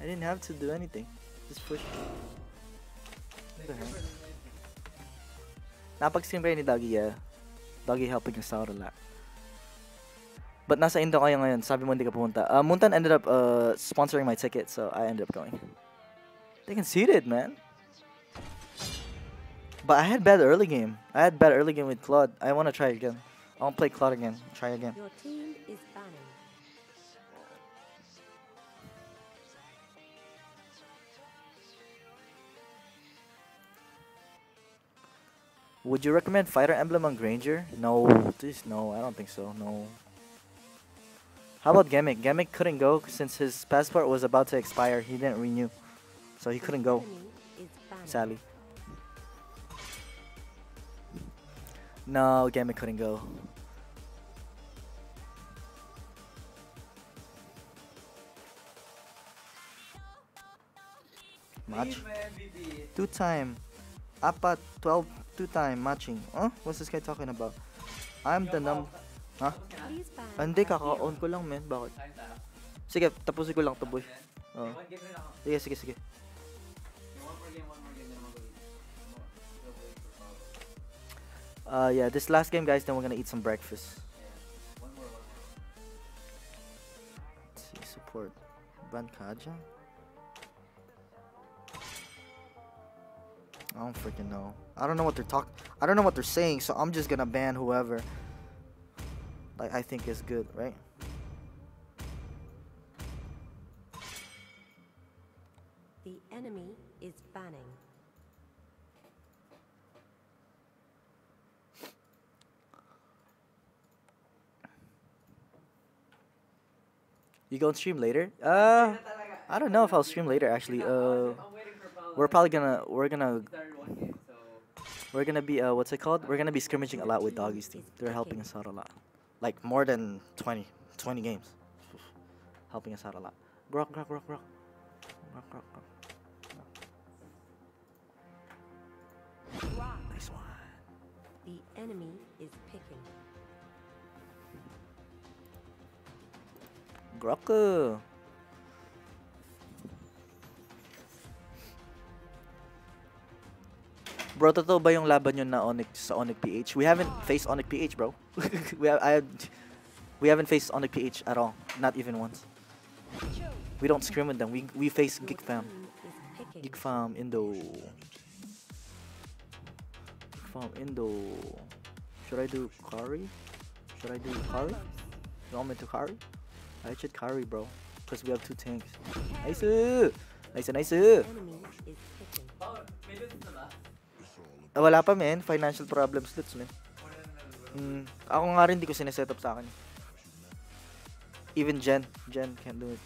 I didn't have to do anything. Just pushed. What the heck? Napag-stream kayo ni Doggy, yeah. Doggy helping us out a lot. But nasa Indo kayo ngayon. Sabi mo hindi ka pumunta. Muntan ended up sponsoring my ticket, so I ended up going. They conceded, man. But I had bad early game. I had bad early game with Claude. I want to try again. I want to play Claude again. Try again. Your team is banning. Would you recommend Fighter Emblem on Granger? No. Please, no. I don't think so. No. How about Gamic? Gamic couldn't go since his passport was about to expire. He didn't renew. So he couldn't go. Sadly. No, Gamic couldn't go. Match? Two-time. Apa 12 two-time matching. Huh? What's this guy talking about? I'm the number... Huh? Hindi, kaka-on ko lang, man. Bakit? Sige, tapusin ko lang ito, boy. Oo. Sige, sige, sige. Yeah, this last game, guys, then we're gonna eat some breakfast. Yeah. One more. Let's see, support. Ban Kaja? I don't freaking know. I don't know what they're saying, so I'm just gonna ban whoever like I think is good, right? The enemy is banning. You gonna stream later? I don't know if I'll stream later actually. We're gonna be what's it called? We're gonna be skirmishing a lot with Doggy's team. They're helping us out a lot. Like more than 20 games. Helping us out a lot. Grock, grock, grock, grock. Grock, grock, grock. Nice one. The enemy is picking. Grock. Bro, totoo ba yung laban yun na Onic sa Onic PH? We haven't faced Onic PH, bro. We haven't faced Onic PH at all. Not even once. We don't scrim with them. We face Geek Fam. Geek Fam Indo. Geek Fam Indo. Should I do Kari? Should I do Kari? You want me to Kari? I should Kari, bro. Because we have 2 tanks. Nice! Nice, nice! Wala pa men, financial problems lots men. Ako nga rin, di ko sineset up sa akin. Even Jen can't do it.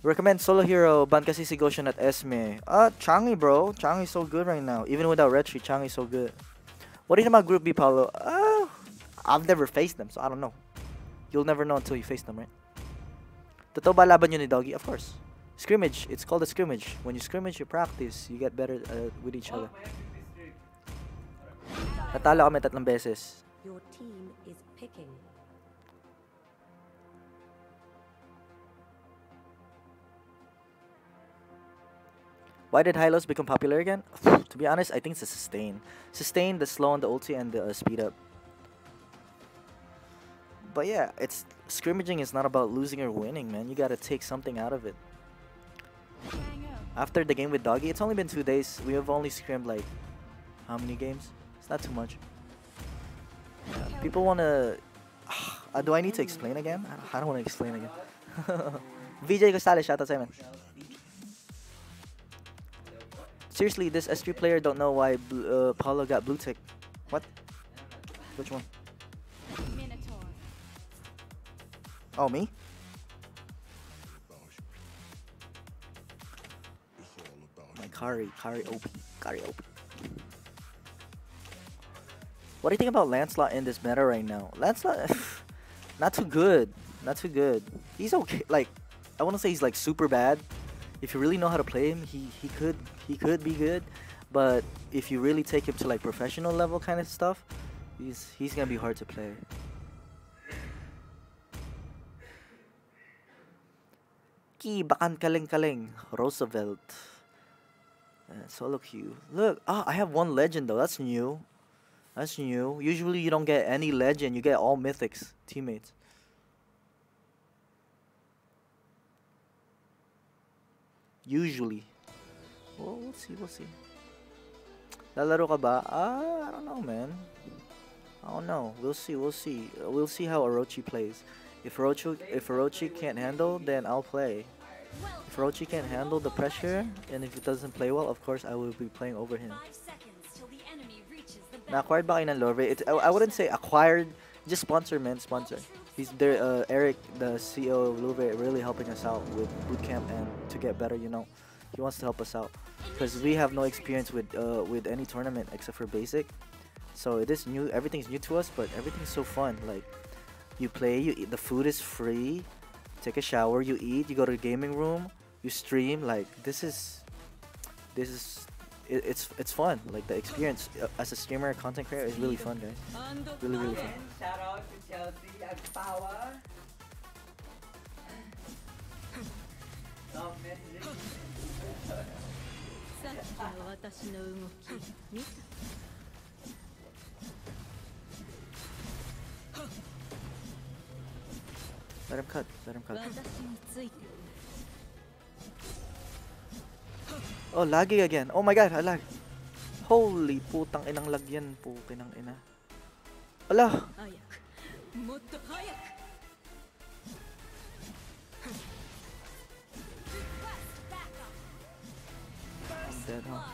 Recommend solo hero, ban kasi si Gosu at Esme. Chang'e bro, Chang'e so good right now. Even without Retri, Chang'e so good. What is about Group B, Paolo? I've never faced them, so I don't know. You'll never know until you face them, right? Totoo ba laban yun ni Doggy? Of course. Scrimmage, it's called a scrimmage. When you scrimmage, you practice, you get better with each other. Natalo kami 3 beses. Your team is picking. Why did Hylos become popular again? To be honest, I think it's a sustain. Sustain, the slow on the ulti, and the speed up. But yeah, it's scrimmaging is not about losing or winning, man. You gotta take something out of it. After the game with Doggy, it's only been 2 days. We have only scrimmed like how many games? It's not too much. Yeah, people wanna. Do I need to explain again? I don't wanna explain again. VJ Gonzalez, shout out to him. Seriously, this S3 player don't know why Paulo got blue tick. What? Which one? Oh, me? Kari OP. What do you think about Lancelot in this meta right now? Lancelot, not too good. He's okay. Like, I want to say he's like super bad. If you really know how to play him, he could be good. But if you really take him to like professional level kind of stuff, he's gonna be hard to play. Ki bakan kaleng kaleng Roosevelt. Solo queue. Look, I have 1 legend though. That's new. That's new. Usually you don't get any legend. You get all mythics teammates. Usually. Well, we'll see. We'll see. Lalaro ka ba? I don't know, man. I don't know. We'll see. We'll see. We'll see how Orochi plays. If Orochi can't handle, then I'll play. If Orochi can't handle the pressure, and if it doesn't play well, of course I will be playing over him. Na-acquired ba kayo ng Lurve? I wouldn't say acquired, just sponsor man, sponsor. He's there, Eric, the CEO of Lurve, really helping us out with bootcamp and to get better, you know. He wants to help us out. Because we have no experience with any tournament except for Basic. So it is new, everything's new to us, but everything's so fun. Like, you play, you eat, the food is free. Take a shower, you eat, you go to the gaming room, you stream. Like it's fun. Like the experience as a streamer, content creator is really fun, guys. Really fun. Shout out to Chelsea and Power. Let him cut, let him cut. Oh, laggy again. Oh my god, I lagged. Holy putang inang lagyan po, kinang ina. Ala! I'm dead, huh?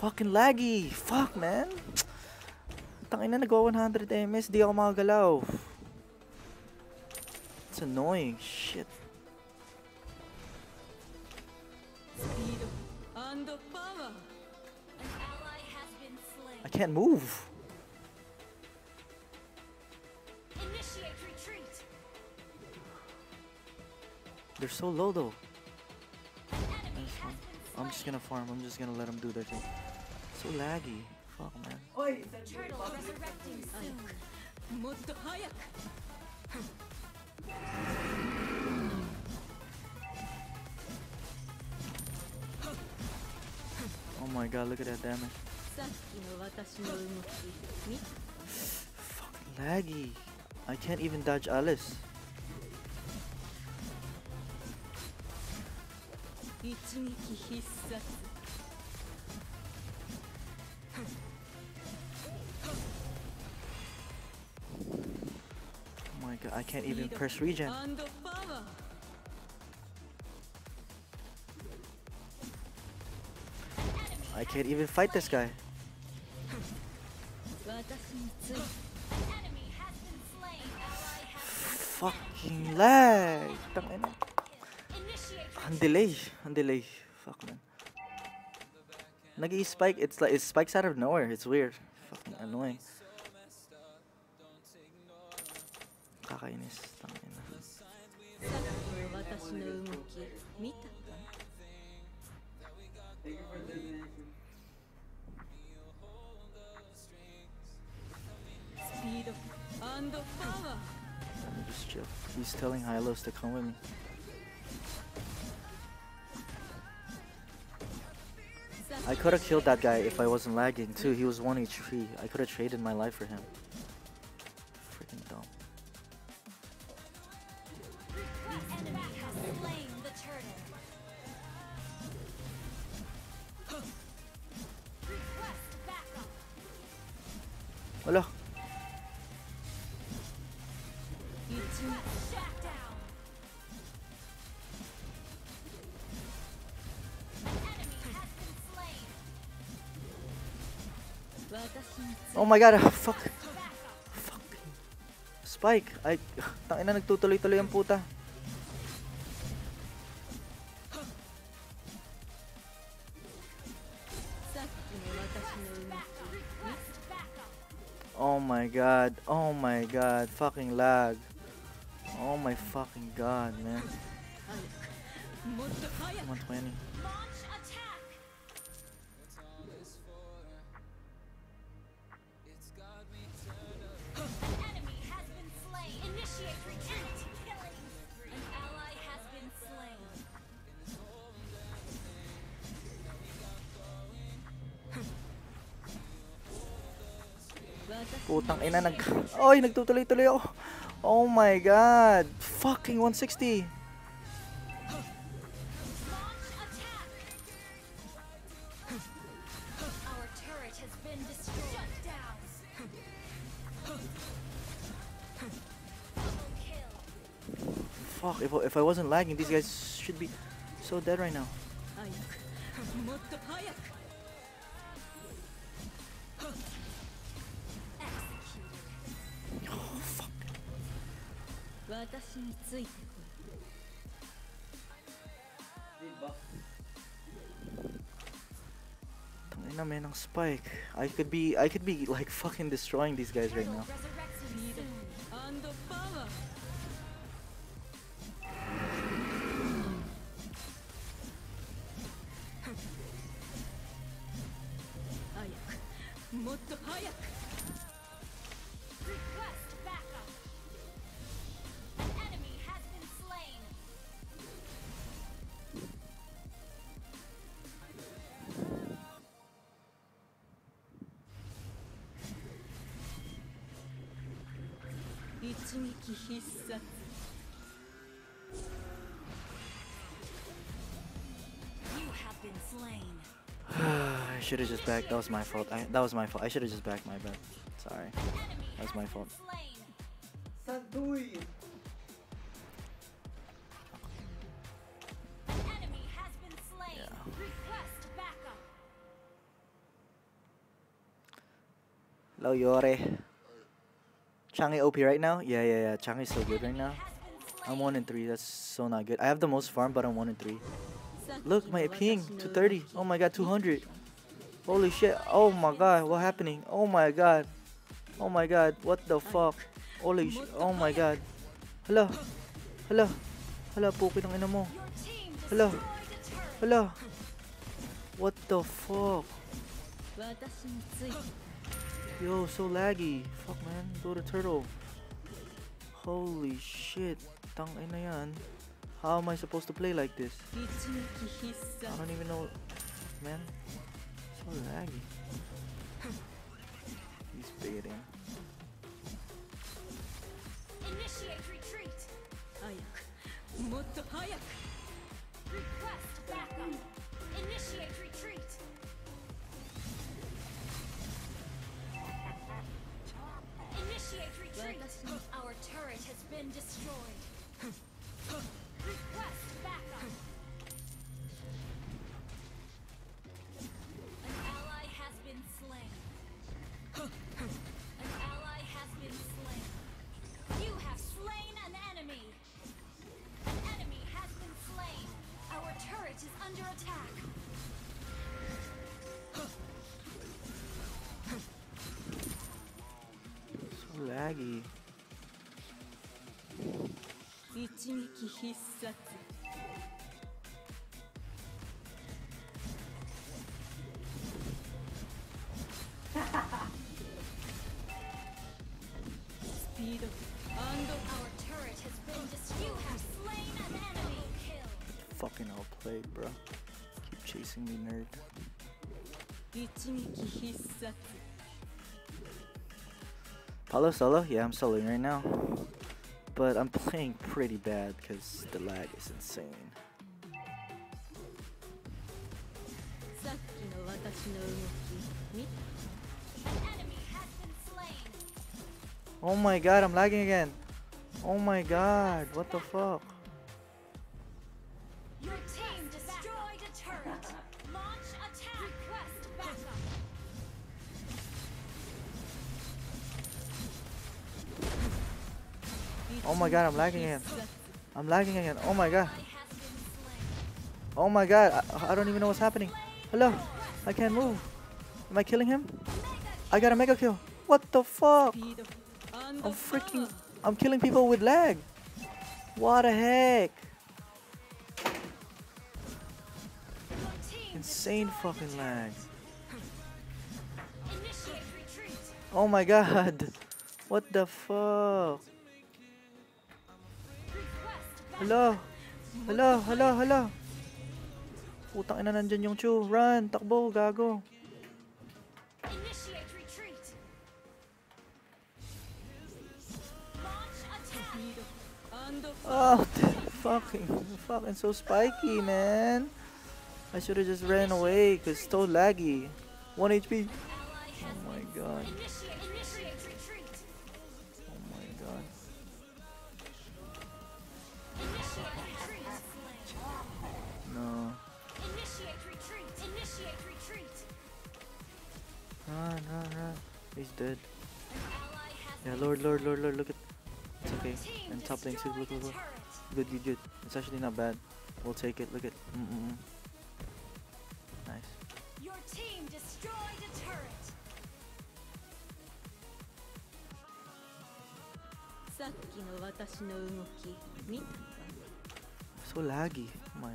Fucking laggy! Fuck, man! Putang ina, nagawa 100 MS, di ako makagalaw. It's annoying, shit. I can't move. Initiate retreat. They're so low though. I'm just gonna farm. I'm just gonna let them do their thing. So laggy. Fuck, man. Oi, the turtle resurrecting soon. Oh my god, look at that damage. Fucking laggy. I can't even dodge Alice. Oh my god, I can't even press regen. I can't even fight this guy. Fucking lag. On delay. Fuck, man. Nagi spike. It's like it spikes out of nowhere. It's weird. Fucking annoying. Kakainis. Just chill. He's telling Hylos to come with me. I could have killed that guy if I wasn't lagging too. He was 1 HP. I could have traded my life for him. Freaking dumb. Hello. Oh my god, oh, fuck. Fuck. Spike. Ay, tangina, nagtutuloy-tuloy ang puta. Oh my god. Oh my god. Fucking lag. Oh my fucking god, man. 120. Putang ina, oy, nagtutuloy-tuloy ako. Oh my god. Fucking 160. Our turret has been shut down. Fuck, if I wasn't lagging, these guys should be so dead right now. Tangina, man, ang spike. I could be like fucking destroying these guys right now. You have been I should have just backed. That was my fault. That was my fault. I should have just backed. My bad. Sorry. That's my fault. Santuy. Hello, Yore. Chang'e OP right now? Yeah. Chang'e's so good right now. I'm 1-3. That's so not good. I have the most farm, but I'm 1-3. Look, my ping 230. Oh my god, 200. Holy shit. Oh my god, what happening? Oh my god. Oh my god. What the fuck? Holy shit. Oh my god. Hello. Hello. Hello, puki ng ina mo. Hello. Hello. What the fuck? Yo, so laggy. Fuck, man. Go to turtle. Holy shit. Tang ina yan. How am I supposed to play like this? I don't even know. Man. So laggy. He's baiting. Initiate retreat. Request backup. Initiate retreat. Initiate retreat. Our turret has been destroyed. Request backup. An ally has been slain. An ally has been slain. You have slain an enemy. An enemy has been slain. Our turret is under attack. Laggy. Speed of our turret has been destroyed. You have slain an enemy. Kill. Fucking all played, bro. Keep chasing me, nerd. Hello solo? Yeah, I'm soloing right now. But I'm playing pretty bad because the lag is insane. Oh my god, I'm lagging again. Oh my god, what the fuck? Your team destroyed a turret. Launch attack. Request backup. Oh my god, I'm lagging again. I'm lagging again. Oh my god. Oh my god, I don't even know what's happening. Hello. I can't move. Am I killing him? I got a mega kill. What the fuck? I'm killing people with lag. What the heck? Insane fucking lag. Oh my god. What the fuck? Hello? Hello? Hello? Hello? Putang ina, nandyan yung Chu. Run! Takbo! Gago! Initiate retreat! Launch attack! Oh, fucking so spiky, man! I should've just ran away because it's so laggy. 1 HP! Oh my god. No. Initiate retreat. Initiate retreat. Run. He's dead. Yeah, Lord, look at. It's okay. And top lane too. Look. Good. It's actually not bad. We'll take it. Look at. Nice. Your team destroyed a turret. So laggy, my.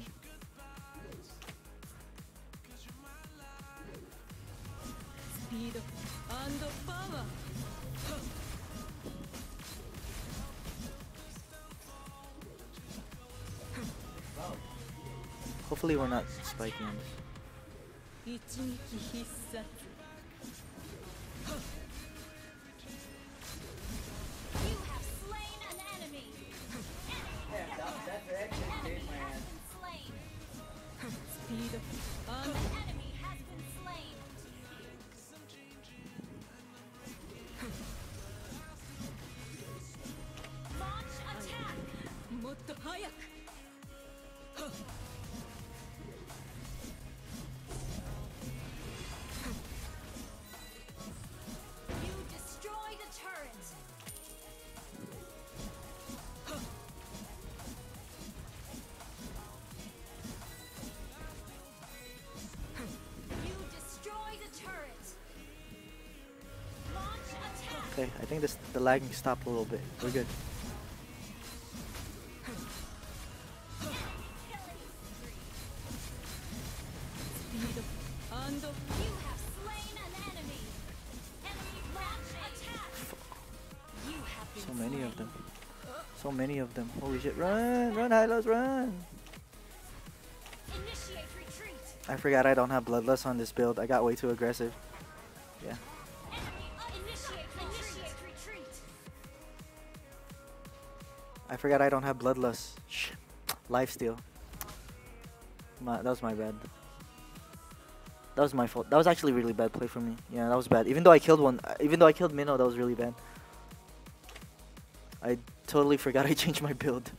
Speed and power. Hopefully we're not spiking this. Speed. Okay, I think this, the lagging stopped a little bit. We're good. So many of them. So many of them. Holy shit. Run! Run, Hylos, run! I forgot I don't have Bloodlust on this build. I got way too aggressive. Yeah. I forgot I don't have Bloodlust. Shh. Lifesteal. That was my bad. That was my fault. That was actually really bad play for me. Yeah, that was bad. Even though I killed one, even though I killed Minnow, that was really bad. I totally forgot I changed my build.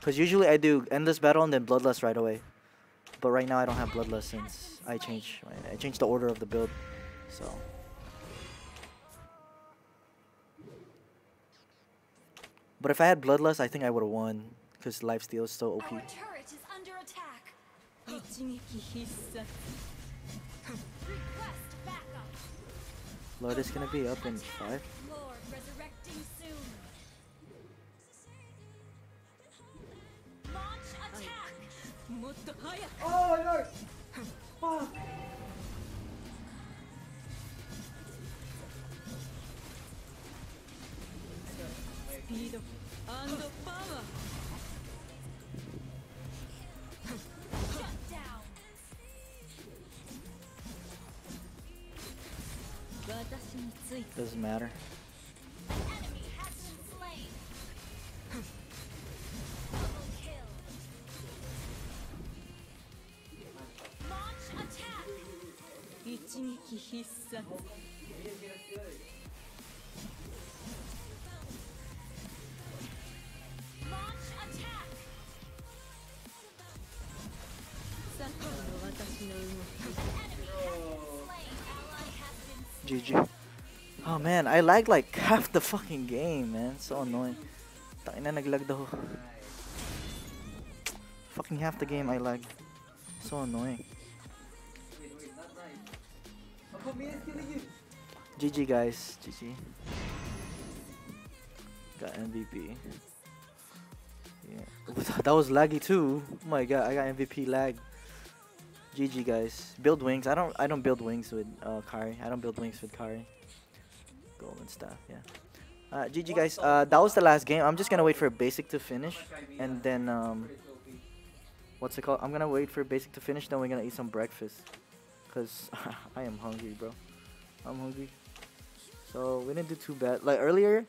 Because usually I do Endless Battle and then Bloodlust right away. But right now I don't have Bloodlust since I changed the order of the build. So... but if I had Bloodlust, I think I would have won. Because Lifesteal is so OP. Our turret is under attack. Lord is going to be up in 5. Lord resurrecting soon. Launch attack. Oh no! Fuck! Speed and the power. Shut down. Doesn't matter. An enemy has been slain. Double kill. Launch attack. Ichiki hissa. Launch attack. GG. Oh man, I lagged like half the fucking game, man. So annoying. Tangina, naglag daw. Fucking half the game I lagged. So annoying. GG guys, GG. Got MVP. Yeah. That was laggy too. Oh my god, I got MVP lag. GG guys. Build wings. I don't build wings with Kari. I don't build wings with Kari. Golden staff, yeah. GG guys. That was the last game. I'm just gonna wait for Basic to finish and then what's it called? I'm gonna wait for Basic to finish, then we're gonna eat some breakfast. Cause I am hungry, bro. I'm hungry. So we didn't do too bad. Like earlier,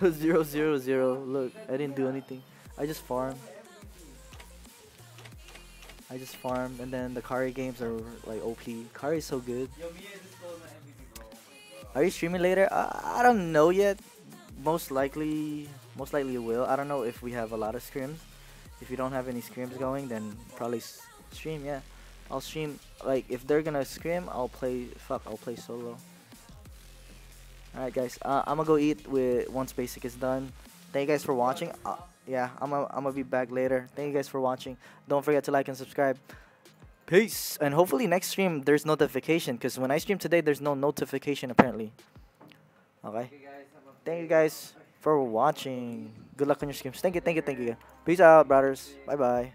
0-0-0. Look, I didn't do anything. I just farmed. And then the Kari games are like OP. Kari is so good. Are you streaming later? I don't know yet. Most likely it will. I don't know if we have a lot of scrims. If you don't have any scrims going, then probably stream. Yeah, I'll stream. Like if they're gonna scrim, I'll play. Fuck, I'll play solo. All right, guys. I'm gonna go eat with once Basic is done. Thank you guys for watching. Yeah, I'm gonna be back later. Thank you guys for watching. Don't forget to like and subscribe. Peace. And hopefully next stream there's notification, because when I stream today there's no notification apparently. Okay. Thank you guys for watching. Good luck on your streams. Thank you. Peace out, brothers. Bye bye.